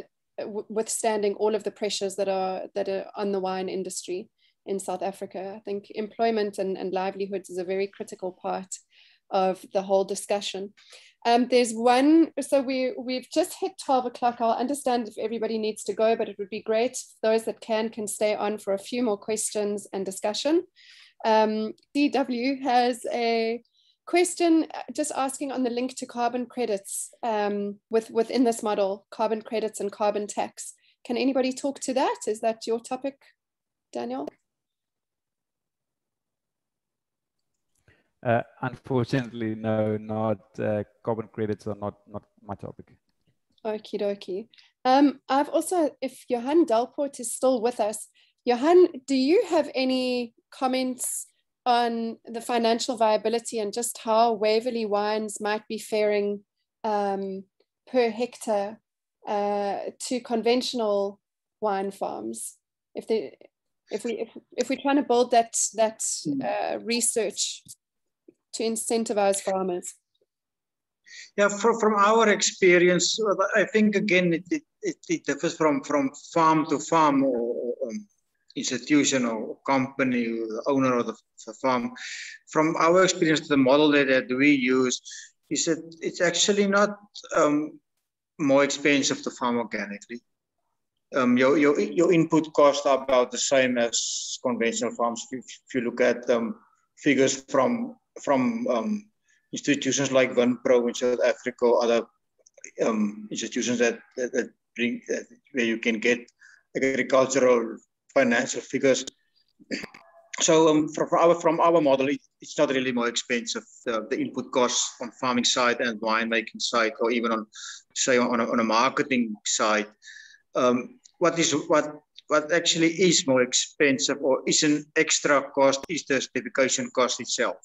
withstanding all of the pressures that are, that are on the wine industry in South Africa. I think employment and, and livelihoods is a very critical part of the whole discussion. Um, there's one, so we, we've just hit twelve o'clock. I'll understand if everybody needs to go, but it would be great. Those that can, can stay on for a few more questions and discussion. Um, D W has a question just asking on the link to carbon credits um, with, within this model, carbon credits and carbon tax. Can anybody talk to that? Is that your topic, Daniel? Uh, unfortunately, no, not uh, carbon credits are not, not my topic. Okie dokie. Um, I've also, if Johan Delport is still with us, Johan, do you have any comments on the financial viability and just how Waverley Wines might be faring um, per hectare uh, to conventional wine farms? If, they, if, we, if, if we're trying to build that, that uh, research to incentivize farmers? Yeah, for, from our experience, I think again, it, it, it differs from, from farm to farm or, or institution or company, or the owner of the, the farm. From our experience, the model that, that we use is that it's actually not um, more expensive to farm organically. Um, your, your, your input costs are about the same as conventional farms. If, if you look at um, figures from from um, institutions like OnePro in South Africa, or other um, institutions that, that, that bring, that, where you can get agricultural financial figures. So um, from, from, our, from our model, it, it's not really more expensive. The, the input costs on farming side and winemaking side, or even on, say, on a, on a marketing side. Um, what is, what, what actually is more expensive or is an extra cost is the certification cost itself.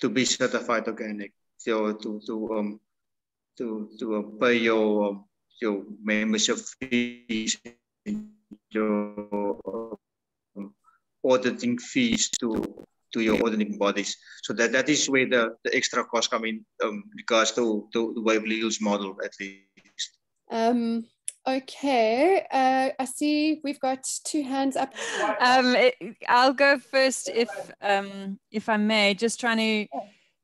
To be certified organic, so to to um to to pay your your membership fees, your auditing fees to to your auditing bodies. So that that is where the, the extra costs come in um, regards to to the Waverley Hills model at least. Um. Okay, uh, I see we've got two hands up. Um, it, I'll go first, if um, if I may. Just trying to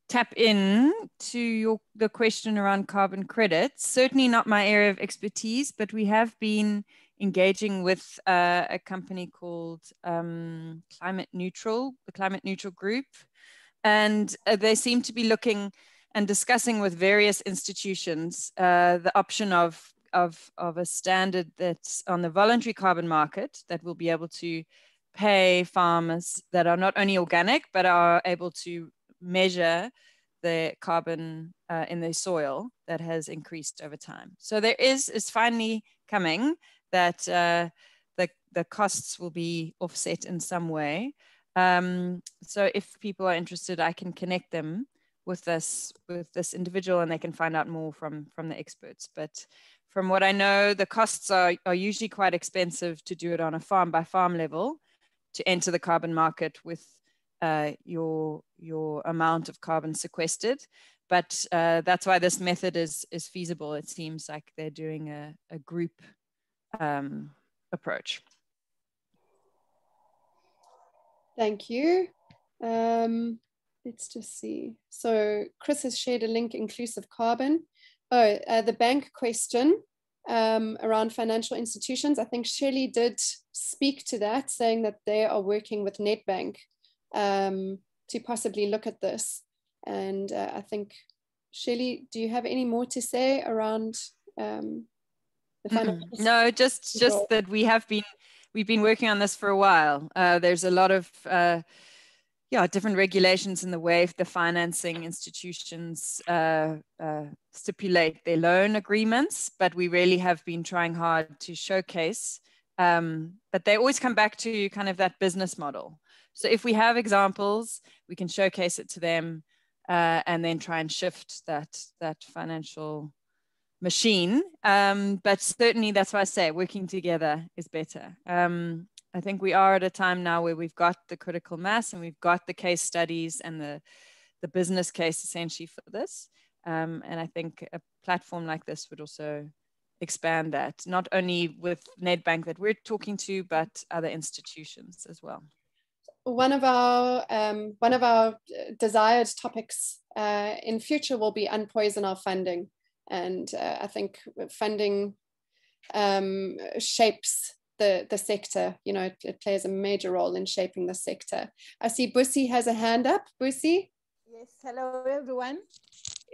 tap in to your the question around carbon credits. Certainly not my area of expertise, but we have been engaging with uh, a company called um, Climate Neutral, the Climate Neutral Group, and uh, they seem to be looking and discussing with various institutions uh, the option of Of, of a standard that's on the voluntary carbon market that will be able to pay farmers that are not only organic, but are able to measure the carbon uh, in their soil that has increased over time. So there is, it's finally coming that uh, the, the costs will be offset in some way. Um, so if people are interested, I can connect them with this, with this individual, and they can find out more from, from the experts. But from what I know, the costs are, are usually quite expensive to do it on a farm by farm level, to enter the carbon market with uh, your, your amount of carbon sequestered. But uh, that's why this method is, is feasible. It seems like they're doing a, a group um, approach. Thank you. Um, let's just see. So Chris has shared a link, inclusive carbon. Oh, uh, the bank question um, around financial institutions. I think Shelley did speak to that, saying that they are working with Nedbank um, to possibly look at this. And uh, I think, Shelley, do you have any more to say around um, the financial? Mm-hmm. No, just just that we have been we've been working on this for a while. Uh, there's a lot of uh, yeah, different regulations in the way the financing institutions uh, uh, stipulate their loan agreements, but we really have been trying hard to showcase. Um, but they always come back to kind of that business model. So if we have examples, we can showcase it to them uh, and then try and shift that, that financial machine. Um, but certainly that's why I say working together is better. Um, I think we are at a time now where we've got the critical mass and we've got the case studies and the, the business case essentially for this. Um, and I think a platform like this would also expand that, not only with Nedbank that we're talking to, but other institutions as well. One of our um, one of our desired topics uh, in future will be unpoison our funding, and uh, I think funding um, shapes the the sector. You know, it, it plays a major role in shaping the sector. I see Busi has a hand up. Busi. Yes. Hello, everyone.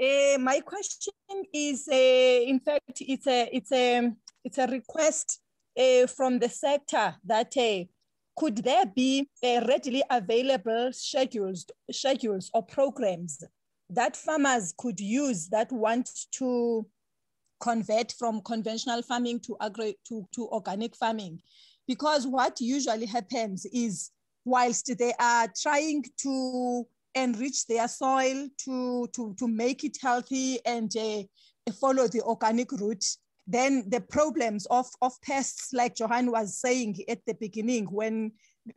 Uh, my question is, uh, in fact, it's a it's a it's a request uh, from the sector that uh, could there be uh, readily available schedules schedules or programs that farmers could use that want to convert from conventional farming to agri to to organic farming, because what usually happens is whilst they are trying to enrich their soil to, to, to make it healthy and uh, follow the organic route, then the problems of, of pests, like Johan was saying at the beginning, when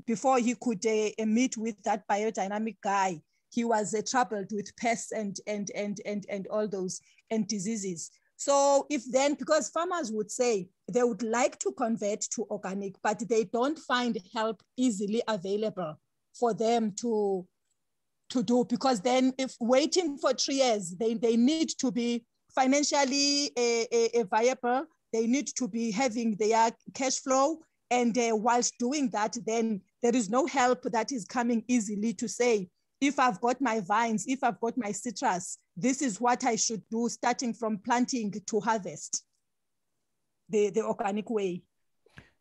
before he could uh, meet with that biodynamic guy, he was uh, troubled with pests and, and, and, and, and all those and diseases. So if then, because farmers would say they would like to convert to organic, but they don't find help easily available for them to to do, because then if waiting for three years, they, they need to be financially a, a, a viable, they need to be having their cash flow. And uh, whilst doing that, then there is no help that is coming easily to say, if I've got my vines, if I've got my citrus, this is what I should do starting from planting to harvest the, the organic way.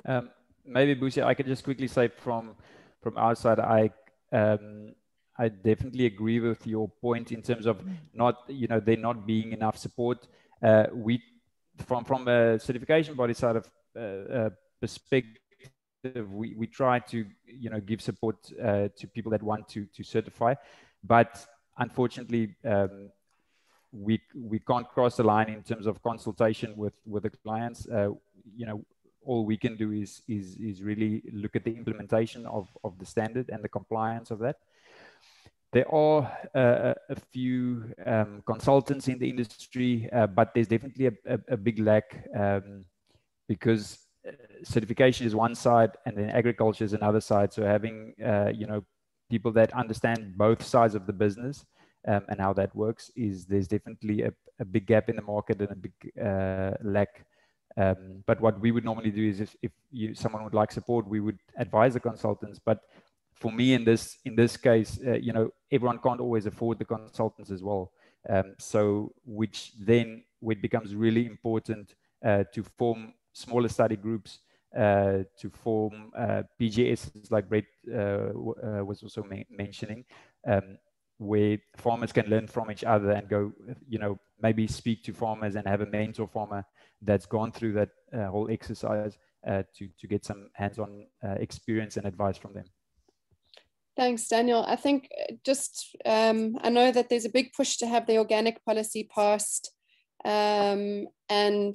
Um, maybe Busi, I could just quickly say from, from our side, I, um, I definitely agree with your point in terms of not, you know, there not being enough support. Uh, we, from from a certification body side of uh, uh, perspective, we, we try to, you know, give support uh, to people that want to to certify, but unfortunately, um, we we can't cross the line in terms of consultation with with the clients. Uh, you know, all we can do is is is really look at the implementation of of the standard and the compliance of that. There are uh, a few um, consultants in the industry, uh, but there's definitely a, a, a big lack um, because certification is one side and then agriculture is another side. So having, uh, you know, people that understand both sides of the business um, and how that works is there's definitely a, a big gap in the market and a big uh, lack. Um, but what we would normally do is if, if you, someone would like support, we would advise the consultants. But for me, in this in this case, uh, you know, everyone can't always afford the consultants as well. Um, so, which then it becomes really important uh, to form smaller study groups, uh, to form uh, P G Ss, like Brett uh, uh, was also ma mentioning, um, where farmers can learn from each other and go, you know, maybe speak to farmers and have a mentor farmer that's gone through that uh, whole exercise uh, to to get some hands-on uh, experience and advice from them. Thanks, Daniel. I think just, um, I know that there's a big push to have the organic policy passed, um, and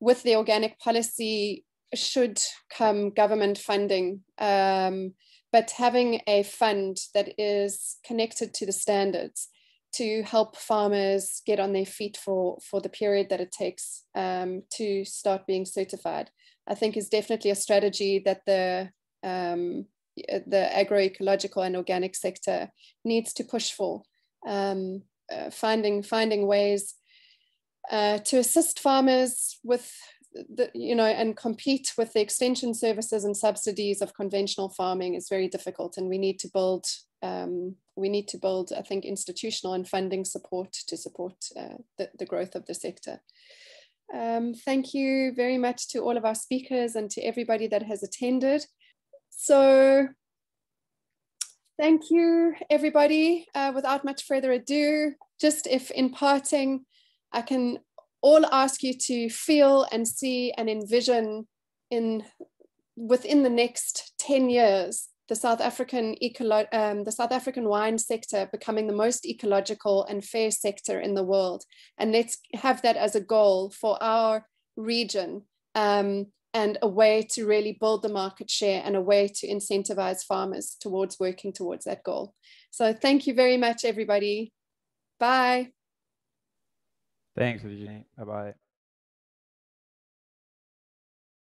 with the organic policy should come government funding, um, but having a fund that is connected to the standards to help farmers get on their feet for, for the period that it takes um, to start being certified, I think is definitely a strategy that the um, the agroecological and organic sector needs to push for, um, uh, finding finding ways uh, to assist farmers with the, you know, and compete with the extension services and subsidies of conventional farming is very difficult, and we need to build um, we need to build I think institutional and funding support to support uh, the, the growth of the sector. Um, thank you very much to all of our speakers and to everybody that has attended. So thank you, everybody. Uh, without much further ado, just if in parting, I can all ask you to feel and see and envision in within the next ten years, the South African eco um, the South African wine sector becoming the most ecological and fair sector in the world. And let's have that as a goal for our region, um, and a way to really build the market share and a way to incentivize farmers towards working towards that goal. So thank you very much, everybody. Bye. Thanks, Regine. Bye-bye.